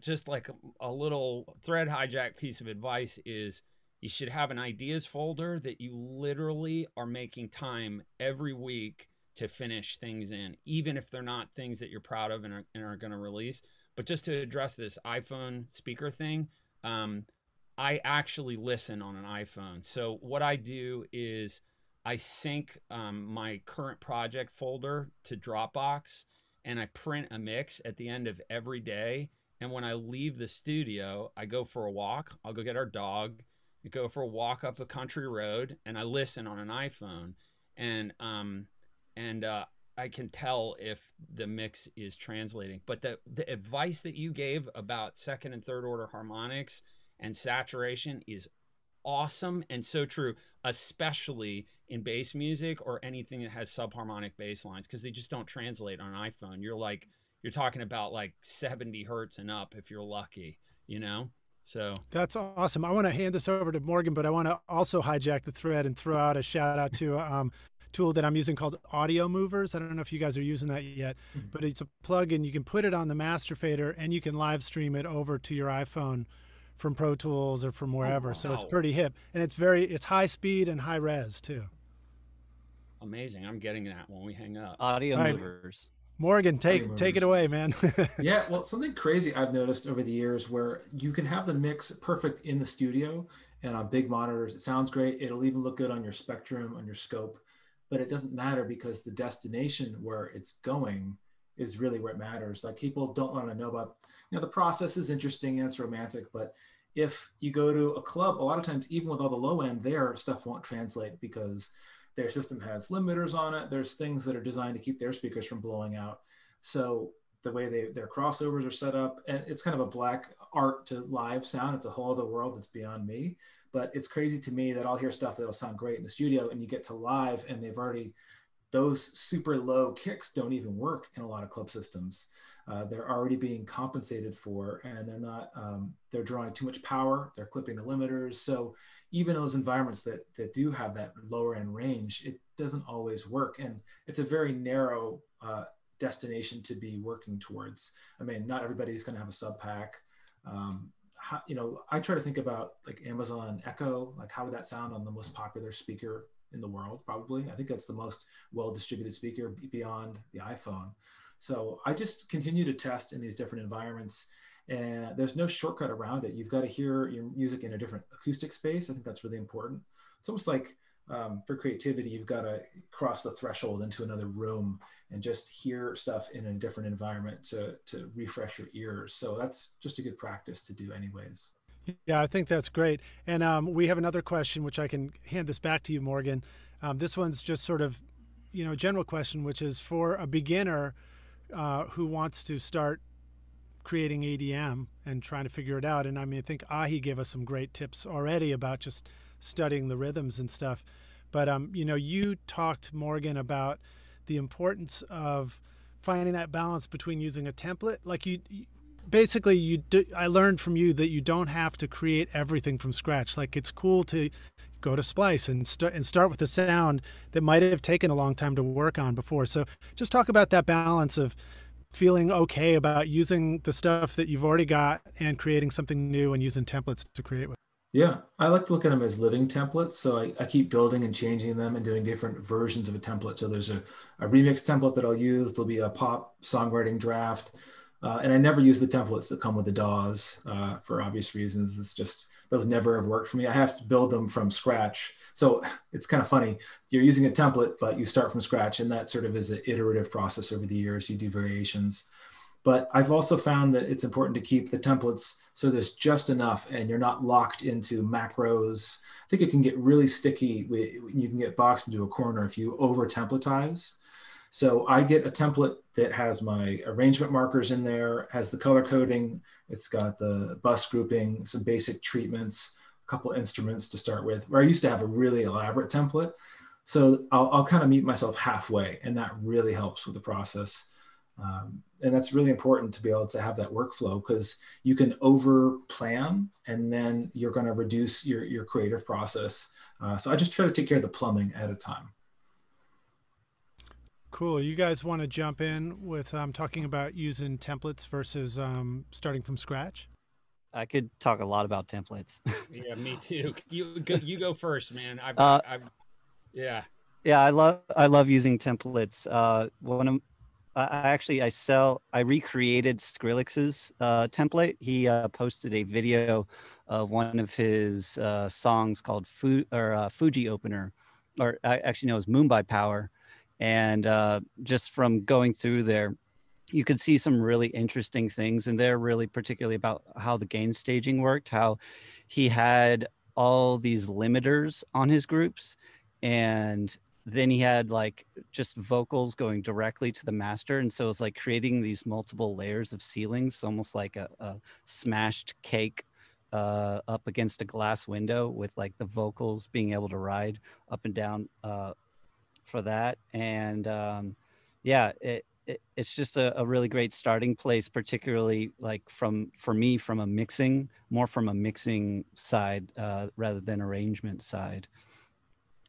just like a little thread hijack piece of advice is you should have an ideas folder that you literally are making time every week to finish things in, even if they're not things that you're proud of and are going to release. But just to address this iPhone speaker thing, I actually listen on an iPhone. So what I do is I sync my current project folder to Dropbox, and I print a mix at the end of every day. And when I leave the studio, I go for a walk. I'll go get our dog. We go for a walk up a country road, and I listen on an iPhone. And I can tell if the mix is translating. But the advice that you gave about second and third order harmonics and saturation is awesome and so true, especially in bass music or anything that has subharmonic bass lines, because they just don't translate on an iPhone. You're talking about like 70 hertz and up if you're lucky, you know? So that's awesome. I want to hand this over to Morgan, but I want to also hijack the thread and throw out a shout out to tool that I'm using called Audio Movers. I don't know if you guys are using that yet, but it's a plugin. You can put it on the master fader and you can live stream it over to your iPhone from Pro Tools or from wherever. Oh, wow. So it's pretty hip, and it's high speed and high res too. Amazing. I'm getting that when we hang up. Audio All Movers. Right. Morgan, take it away, man. Yeah, well, something crazy I've noticed over the years where you can have the mix perfect in the studio and on big monitors. It sounds great. It'll even look good on your Spectrum, on your Scope, but it doesn't matter because the destination where it's going is really where it matters. Like, people don't want to know about, the process is interesting and it's romantic, but if you go to a club, a lot of times, even with all the low end there, stuff won't translate because their system has limiters on it. There's things that are designed to keep their speakers from blowing out. So the way their crossovers are set up, and it's kind of a black art to live sound. It's a whole other world that's beyond me. But it's crazy to me that I'll hear stuff that'll sound great in the studio, and you get to live and those super low kicks don't even work in a lot of club systems. They're already being compensated for, and they're not, they're drawing too much power. They're clipping the limiters. So even those environments that do have that lower end range, it doesn't always work. And it's a very narrow destination to be working towards. I mean, not everybody's gonna have a sub pack. I try to think about like Amazon Echo, like how would that sound on the most popular speaker in the world, probably. I think that's the most well-distributed speaker beyond the iPhone. So I just continue to test in these different environments, and there's no shortcut around it. You've got to hear your music in a different acoustic space. I think that's really important. It's almost like for creativity, you've got to cross the threshold into another room and just hear stuff in a different environment to refresh your ears. So that's just a good practice to do anyways. Yeah, I think that's great. And we have another question, which I can hand this back to you, Morgan. This one's just sort of, a general question, which is for a beginner who wants to start creating EDM and trying to figure it out. And I mean, I think Ahee gave us some great tips already about just studying the rhythms and stuff. But, you talked, Morgan, about the importance of finding that balance between using a template. Like I learned from you that you don't have to create everything from scratch. Like, it's cool to go to Splice and start with a sound that might have taken a long time to work on before. So just talk about that balance of feeling okay about using the stuff that you've already got and creating something new and using templates to create with. Yeah, I like to look at them as living templates. So I keep building and changing them and doing different versions of a template. So there's a remix template that I'll use. There'll be a pop songwriting draft. And I never use the templates that come with the DAWs for obvious reasons. It's just, those never have worked for me. I have to build them from scratch. So it's kind of funny. You're using a template, but you start from scratch. And that sort of is an iterative process over the years. You do variations. But I've also found that it's important to keep the templates so there's just enough and you're not locked into macros. I think it can get really sticky. You can get boxed into a corner if you over-templatize. So I get a template that has my arrangement markers in there, has the color coding, it's got the bus grouping, some basic treatments, a couple instruments to start with, where I used to have a really elaborate template. So I'll kind of meet myself halfway, and that really helps with the process. And that's really important to be able to have that workflow, because you can over plan and then you're going to reduce your creative process. So I just try to take care of the plumbing at a time. Cool. You guys want to jump in with talking about using templates versus starting from scratch? I could talk a lot about templates. Yeah, me too. You go first, man. Yeah. I love using templates. I recreated Skrillex's template. He posted a video of one of his songs called Fuji Opener, or I actually know it's Moon by Power. And just from going through there, you could see some really interesting things in there, really particularly about how the gain staging worked, how he had all these limiters on his groups, and then he had like just vocals going directly to the master. And so it's like creating these multiple layers of ceilings, almost like a smashed cake up against a glass window, with like the vocals being able to ride up and down for that. And yeah, it's just a really great starting place, particularly like for me from a mixing side rather than arrangement side.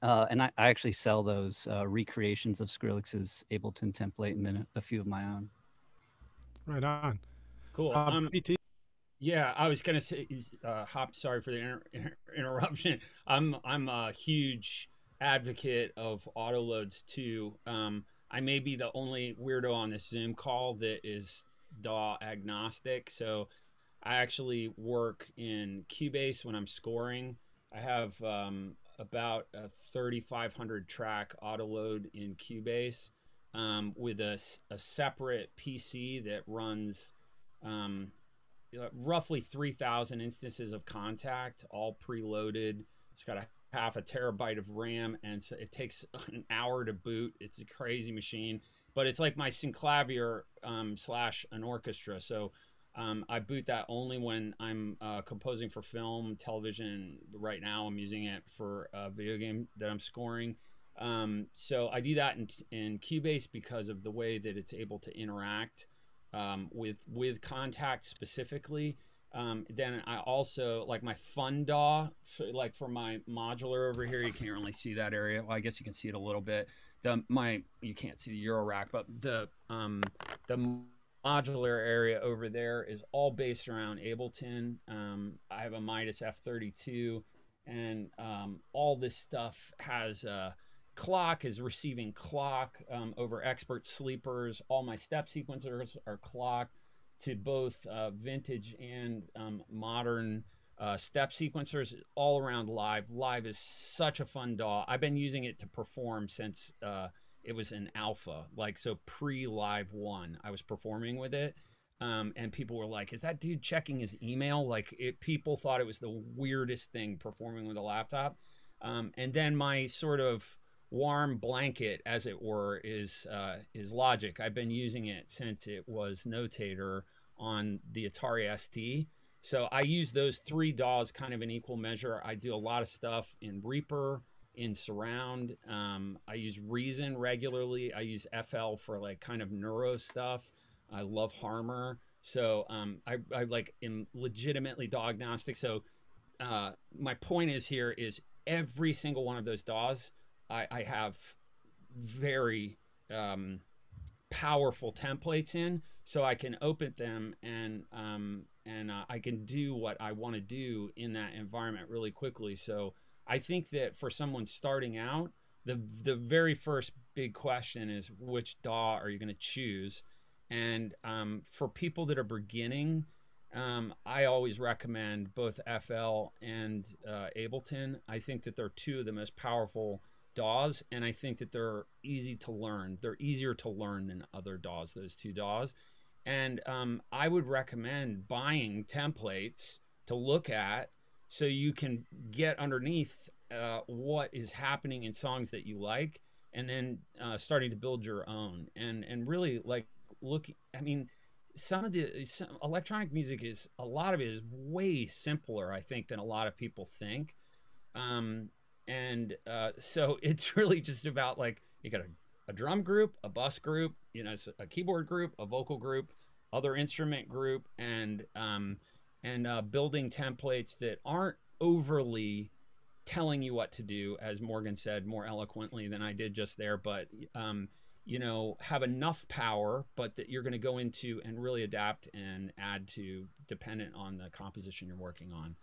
And I actually sell those recreations of Skrillex's Ableton template, and then a few of my own. Right on. Cool. BT? Yeah, I was gonna say, Hop, sorry for the interruption. I'm a huge advocate of autoloads too. I may be the only weirdo on this Zoom call that is DAW agnostic. So I actually work in Cubase when I'm scoring. I have about a 3,500 track autoload in Cubase with a separate PC that runs roughly 3,000 instances of Kontakt, all preloaded. It's got a half a terabyte of RAM, and so it takes an hour to boot. It's a crazy machine, but it's like my synclavier slash an orchestra. So I boot that only when I'm composing for film, television. Right now I'm using it for a video game that I'm scoring. So I do that in Cubase because of the way that it's able to interact with Kontakt specifically. Then I also like my fun DAW, like for my modular over here. You can't really see that area. Well, I guess you can see it a little bit. You can't see the Euro rack, but the modular area over there is all based around Ableton. I have a Midas F32, and all this stuff has clock is receiving clock over expert sleepers. All my step sequencers are clocked to both vintage and modern step sequencers, all around live. Live is such a fun DAW. I've been using it to perform since it was an alpha, like so pre-Live 1. I was performing with it, and people were like, is that dude checking his email? Like people thought it was the weirdest thing, performing with a laptop. And then my sort of warm blanket, as it were, is Logic. I've been using it since it was Notator on the Atari ST. So I use those three DAWs kind of in equal measure. I do a lot of stuff in Reaper, in Surround. I use Reason regularly. I use FL for like kind of neuro stuff. I love Harmer. So I like am legitimately DAW agnostic. So my point is here is every single one of those DAWs, I have very powerful templates in, so I can open them and I can do what I want to do in that environment really quickly. So I think that for someone starting out, the very first big question is, which DAW are you going to choose? And for people that are beginning, I always recommend both FL and Ableton. I think that they're two of the most powerful DAWs, and I think that they're easy to learn. They're easier to learn than other DAWs, those two DAWs. And I would recommend buying templates to look at so you can get underneath what is happening in songs that you like, and then starting to build your own. And really, like, look, I mean, some electronic music is, a lot of it is way simpler, I think, than a lot of people think. And so it's really just about like, you got a drum group, a bus group, you know, a keyboard group, a vocal group, other instrument group, and building templates that aren't overly telling you what to do, as Morgan said more eloquently than I did just there, but you know, have enough power, but that you're going to go into and really adapt and add to, dependent on the composition you're working on.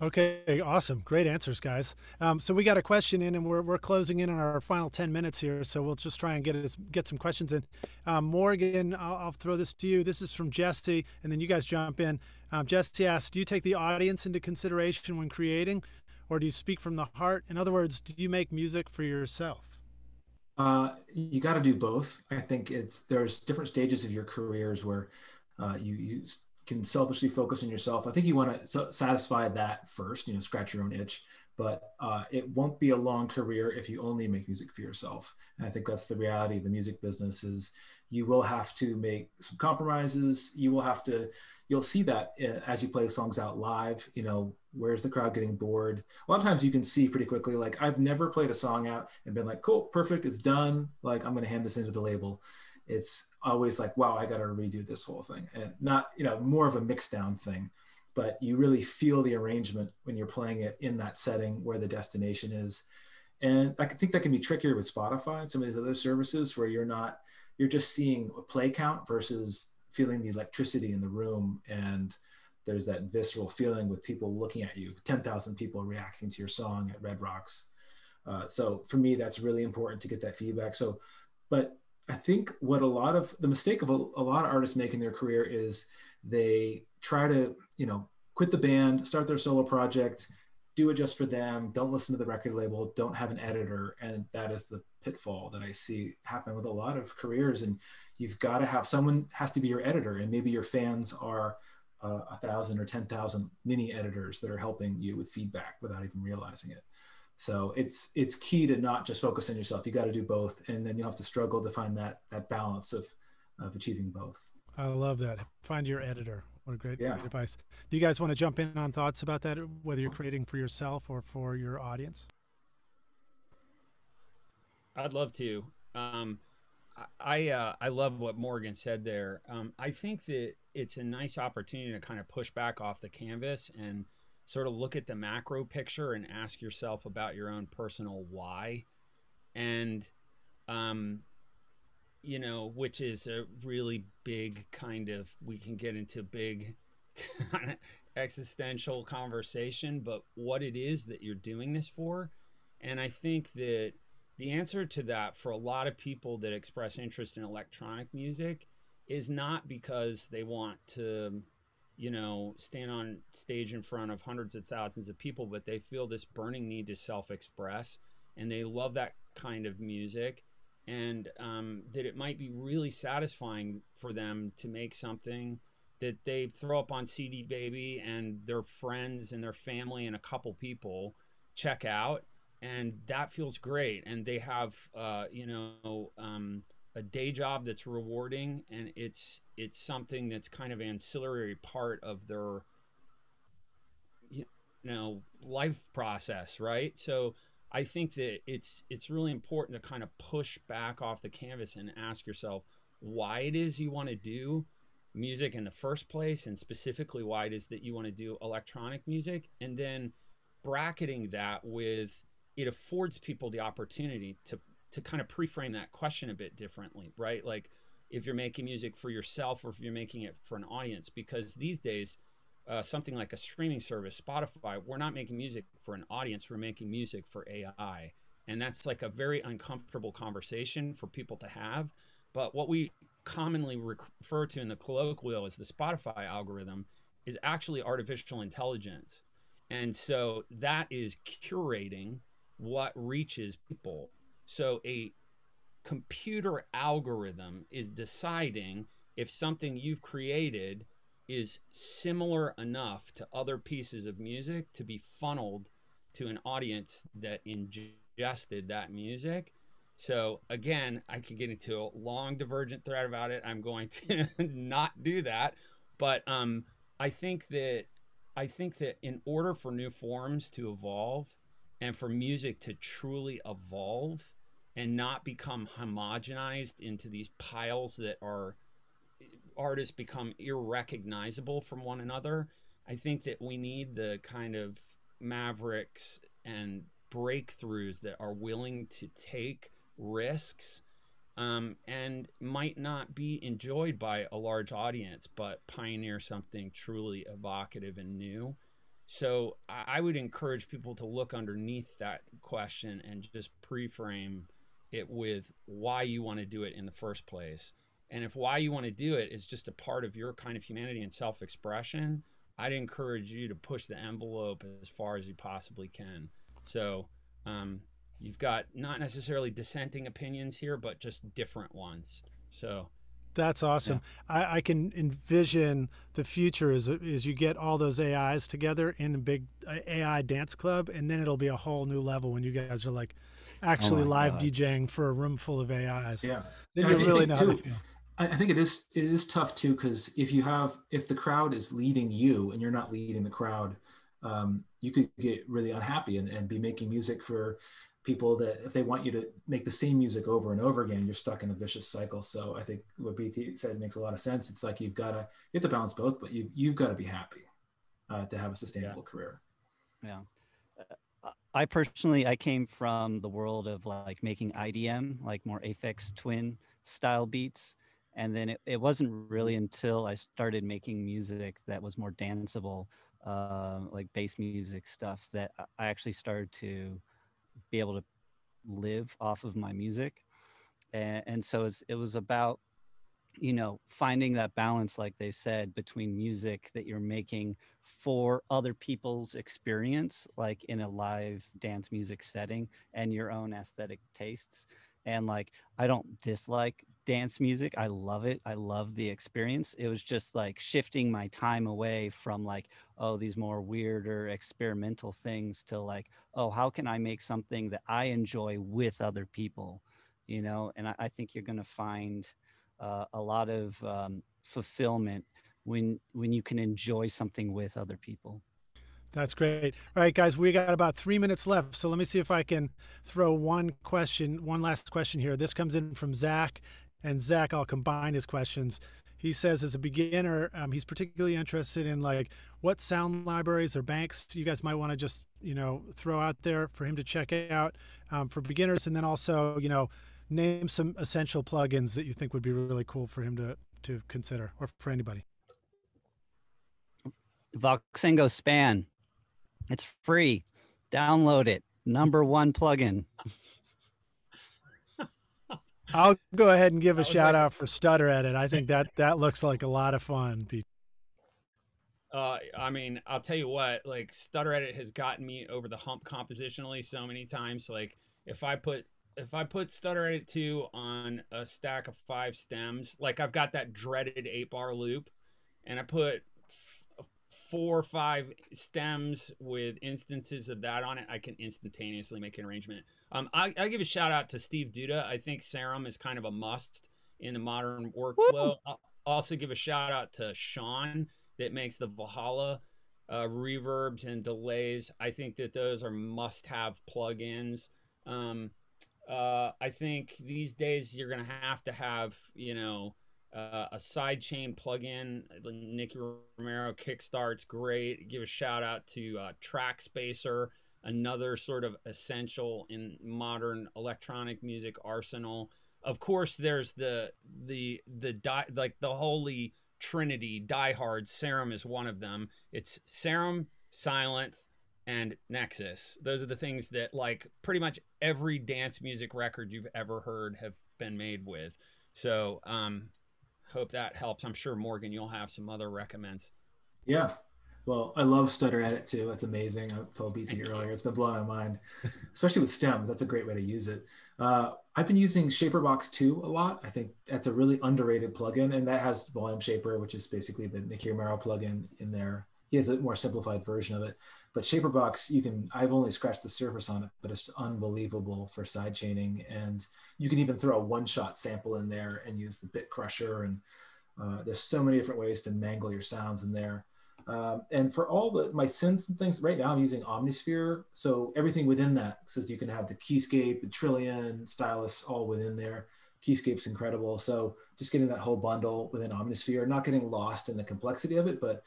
Okay, awesome. Great answers, guys. So we got a question in, and we're closing in on our final 10 minutes here. So we'll just try and get some questions in. Morgan, I'll throw this to you. This is from Jesse, and then you guys jump in. Jesse asks, do you take the audience into consideration when creating, or do you speak from the heart? In other words, do you make music for yourself? You got to do both. I think there's different stages of your careers where you can selfishly focus on yourself. I think you want to satisfy that first, you know, scratch your own itch, but it won't be a long career if you only make music for yourself. And I think that's the reality of the music business is you will have to make some compromises. You will have to, you'll see that as you play songs out live, you know, where's the crowd getting bored? A lot of times you can see pretty quickly, like I've never played a song out and been like, cool, perfect, it's done. Like I'm gonna hand this into the label. It's always like, wow, I gotta redo this whole thing. And not, you know, more of a mix down thing, but you really feel the arrangement when you're playing it in that setting where the destination is. And I think that can be trickier with Spotify and some of these other services where you're just seeing a play count versus feeling the electricity in the room. And there's that visceral feeling with people looking at you, 10,000 people reacting to your song at Red Rocks. So for me, that's really important to get that feedback. So, but I think what the mistake of a lot of artists make in their career is they try to, you know, quit the band, start their solo project, do it just for them, don't listen to the record label, don't have an editor. And that is the pitfall that I see happen with a lot of careers. And you've got to have, someone has to be your editor, and maybe your fans are 1,000 or 10,000 mini editors that are helping you with feedback without even realizing it. So it's key to not just focus on yourself. You got to do both, and then you'll have to struggle to find that balance of achieving both. I love that. Find your editor. What a great advice. Do you guys want to jump in on thoughts about that, whether you're creating for yourself or for your audience? I'd love to. I love what Morgan said there. I think that it's a nice opportunity to kind of push back off the canvas and sort of look at the macro picture and ask yourself about your own personal why. And, you know, which is a really big kind of, we can get into big kind of existential conversation, but what it is that you're doing this for. And I think that the answer to that for a lot of people that express interest in electronic music is not because they want to, you know, stand on stage in front of hundreds of thousands of people, but they feel this burning need to self-express, and they love that kind of music, and that it might be really satisfying for them to make something that they throw up on CD Baby and their friends and their family and a couple people check out. And that feels great. And they have, you know, a day job that's rewarding, and it's something that's kind of ancillary part of their, you know, life process, right? So I think that it's really important to kind of push back off the canvas and ask yourself why it is you want to do music in the first place, and specifically why it is that you want to do electronic music, and then bracketing that with, it affords people the opportunity to kind of preframe that question a bit differently, right? Like if you're making music for yourself or if you're making it for an audience, because these days, something like a streaming service, Spotify, we're not making music for an audience, we're making music for AI. And that's like a very uncomfortable conversation for people to have. But what we commonly refer to in the colloquial as the Spotify algorithm is actually artificial intelligence. And so that is curating what reaches people. So a computer algorithm is deciding if something you've created is similar enough to other pieces of music to be funneled to an audience that ingested that music. So again, I could get into a long divergent thread about it. I'm going to not do that. But I think that in order for new forms to evolve and for music to truly evolve and not become homogenized into these piles that are artists become irrecognizable from one another. I think that we need the kind of mavericks and breakthroughs that are willing to take risks and might not be enjoyed by a large audience, but pioneer something truly evocative and new. So I would encourage people to look underneath that question and just pre-frame it with why you want to do it in the first place. And if why you want to do it is just a part of your kind of humanity and self-expression, I'd encourage you to push the envelope as far as you possibly can. So you've got not necessarily dissenting opinions here, but just different ones. So that's awesome. Yeah. I can envision the future is you get all those AIs together in a big AI dance club, and then it'll be a whole new level when you guys are like actually live DJing for a room full of AIs. Yeah. Then you really know. I think it is tough too, because if the crowd is leading you and you're not leading the crowd, you could get really unhappy and be making music for people that if they want you to make the same music over and over again, you're stuck in a vicious cycle. So I think what BT said makes a lot of sense. It's like you have to balance both, but you've got to be happy to have a sustainable career. Yeah. I personally, I came from the world of like making IDM, like more Aphex Twin style beats. And then it wasn't really until I started making music that was more danceable, like bass music stuff, that I actually started to be able to live off of my music. And so it was about, you know, finding that balance, like they said, between music that you're making for other people's experience, like in a live dance music setting, and your own aesthetic tastes. And like, I don't dislike dance music. I love it. I love the experience. It was just like shifting my time away from like, oh, these more weirder experimental things to like, oh, how can I make something that I enjoy with other people, you know? And I think you're going to find a lot of fulfillment when you can enjoy something with other people. That's great. All right, guys, we got about 3 minutes left. So let me see if I can throw one last question here. This comes in from Zach, and Zach, I'll combine his questions. He says, as a beginner, he's particularly interested in like what sound libraries or banks you guys might want to just, you know, throw out there for him to check out for beginners. And then also, you know, name some essential plugins that you think would be really cool for him to consider, or for anybody. Voxengo Span. It's free. Download it. #1 plugin. I'll go ahead and give a shout out for Stutter Edit. I think that looks like a lot of fun. I mean, I'll tell you what, like Stutter Edit has gotten me over the hump compositionally so many times. Like if I put Stutter Edit 2 on a stack of 5 stems, like I've got that dreaded 8-bar loop, and I put 4 or 5 stems with instances of that on it, I can instantaneously make an arrangement. I give a shout out to Steve Duda. I think Serum is kind of a must in the modern workflow. Woo! I'll also give a shout out to Sean that makes the Valhalla reverbs and delays. I think that those are must-have plugins. I think these days you're going to have, you know, a sidechain plugin. Nicky Romero Kickstart's great. Give a shout out to Track Spacer, another sort of essential in modern electronic music arsenal. Of course, there's the holy trinity diehard. Serum is one of them. It's Serum, Silent, and Nexus. Those are the things that like pretty much every dance music record you've ever heard have been made with. So, hope that helps. I'm sure, Morgan, you'll have some other recommends. Yeah. Well, I love Stutter Edit too. That's amazing. I told BT earlier, it's been blowing my mind, especially with stems. That's a great way to use it. I've been using Shaperbox 2 a lot. I think that's a really underrated plugin, and that has Volume Shaper, which is basically the Nicky Romero plugin in there. He has a more simplified version of it. But Shaperbox, I've only scratched the surface on it, but it's unbelievable for sidechaining. And you can even throw a one-shot sample in there and use the bit crusher. And there's so many different ways to mangle your sounds in there. And for all my synths and things, right now I'm using Omnisphere. So everything within that says you can have the Keyscape, the Trillian, Stylus, all within there. Keyscape's incredible. So just getting that whole bundle within Omnisphere, not getting lost in the complexity of it, but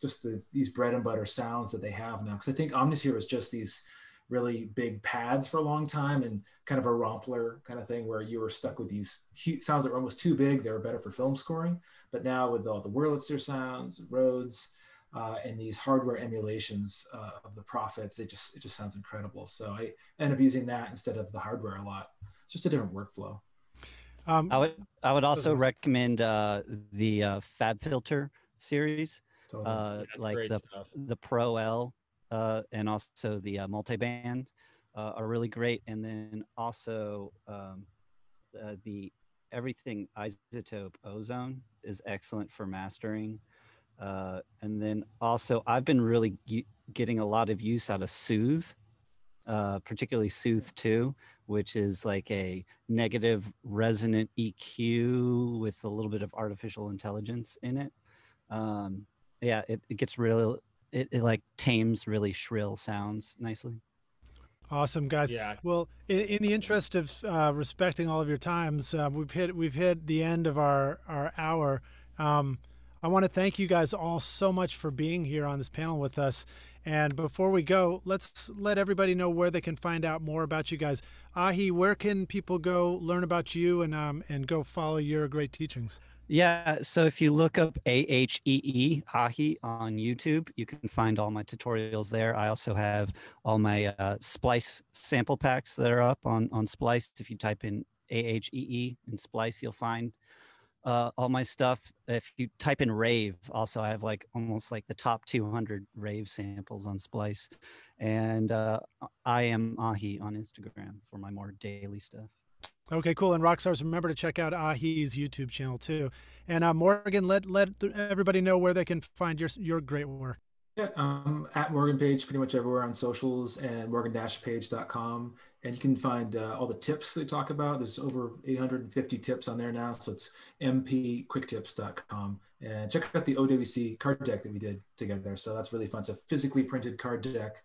just these bread and butter sounds that they have now. Because I think Omnisphere was just these really big pads for a long time and kind of a rompler kind of thing where you were stuck with these huge sounds that were almost too big. They were better for film scoring. But now with all the Wurlitzer sounds, Rhodes, and these hardware emulations of the Prophets, it just sounds incredible. So I end up using that instead of the hardware a lot. It's just a different workflow. I would also recommend the FabFilter series, totally. Like the Pro L and also the multiband are really great. And then also the everything iZotope Ozone is excellent for mastering. And then also I've been really getting a lot of use out of Soothe, particularly Soothe 2, which is like a negative resonant EQ with a little bit of artificial intelligence in it. Yeah, it gets real. It like tames really shrill sounds nicely. Awesome, guys. Yeah. Well, in the interest of respecting all of your times, we've hit the end of our hour. I want to thank you guys all so much for being here on this panel with us. And before we go, let's let everybody know where they can find out more about you guys. Ahee, where can people go learn about you and go follow your great teachings? Yeah, so if you look up Ahee, Ahee on YouTube, you can find all my tutorials there. I also have all my Splice sample packs that are up on Splice. If you type in Ahee and Splice, you'll find all my stuff. If you type in rave, also I have like almost like the top 200 rave samples on Splice. And I am Ahee on Instagram for my more daily stuff. Okay, cool. And Rockstars, remember to check out Ahee's YouTube channel too. And Morgan, let everybody know where they can find your great work. Yeah, at Morgan Page pretty much everywhere on socials and morgan-page.com. And you can find all the tips they talk about. There's over 850 tips on there now. So it's mpquicktips.com. And check out the OWC card deck that we did together. So that's really fun. It's a physically printed card deck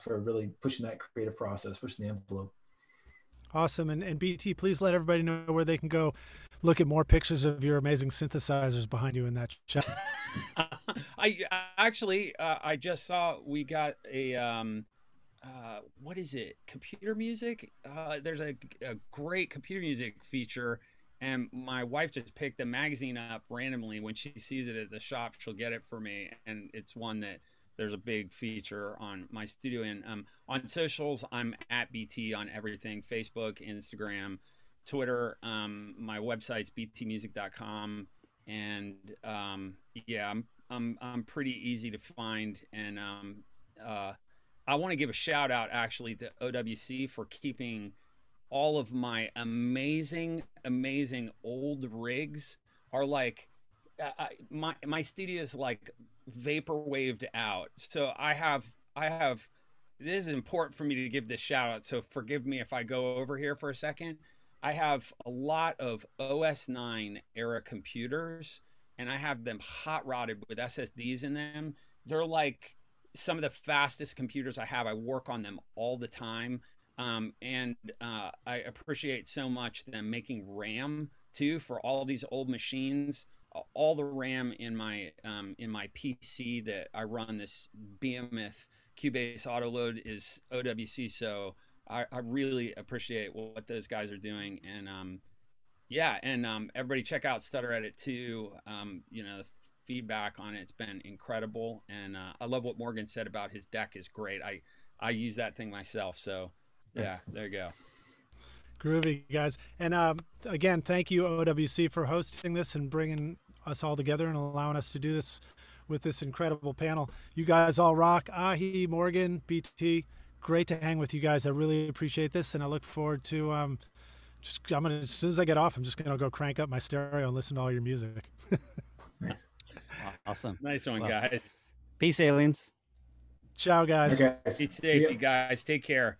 for really pushing that creative process, pushing the envelope. Awesome. And BT, please let everybody know where they can go look at more pictures of your amazing synthesizers behind you in that shop. I just saw we got a, what is it? Computer music. There's a great computer music feature. And my wife just picked the magazine up randomly. When she sees it at the shop, she'll get it for me. And it's one that there's a big feature on my studio. And on socials, I'm at BT on everything, Facebook, Instagram, Twitter. My website's btmusic.com. And yeah, I'm pretty easy to find. And I want to give a shout out actually to OWC for keeping all of my amazing, amazing old rigs are like, my studio is like vapor waved out. So I have, this is important for me to give this shout out. So forgive me if I go over here for a second. I have a lot of OS 9 era computers and I have them hot rotted with SSDs in them. They're like some of the fastest computers I have. I work on them all the time. And I appreciate so much them making RAM too for all these old machines. All the RAM in my PC that I run this behemoth Cubase autoload is OWC. So I really appreciate what those guys are doing. And yeah, and everybody check out Stutter Edit too. You know, the feedback on it's been incredible. And I love what Morgan said about his deck is great. I use that thing myself. So yeah, thanks. There you go. Groovy, guys. And again, thank you, OWC, for hosting this and bringing us all together and allowing us to do this with this incredible panel. You guys all rock. Ahee, Morgan, BT, great to hang with you guys. I really appreciate this, and I look forward to as soon as I get off, I'm just going to go crank up my stereo and listen to all your music. Nice. Awesome. Nice one, guys. Peace, aliens. Ciao, guys. Okay. Be safe, you guys. Take care.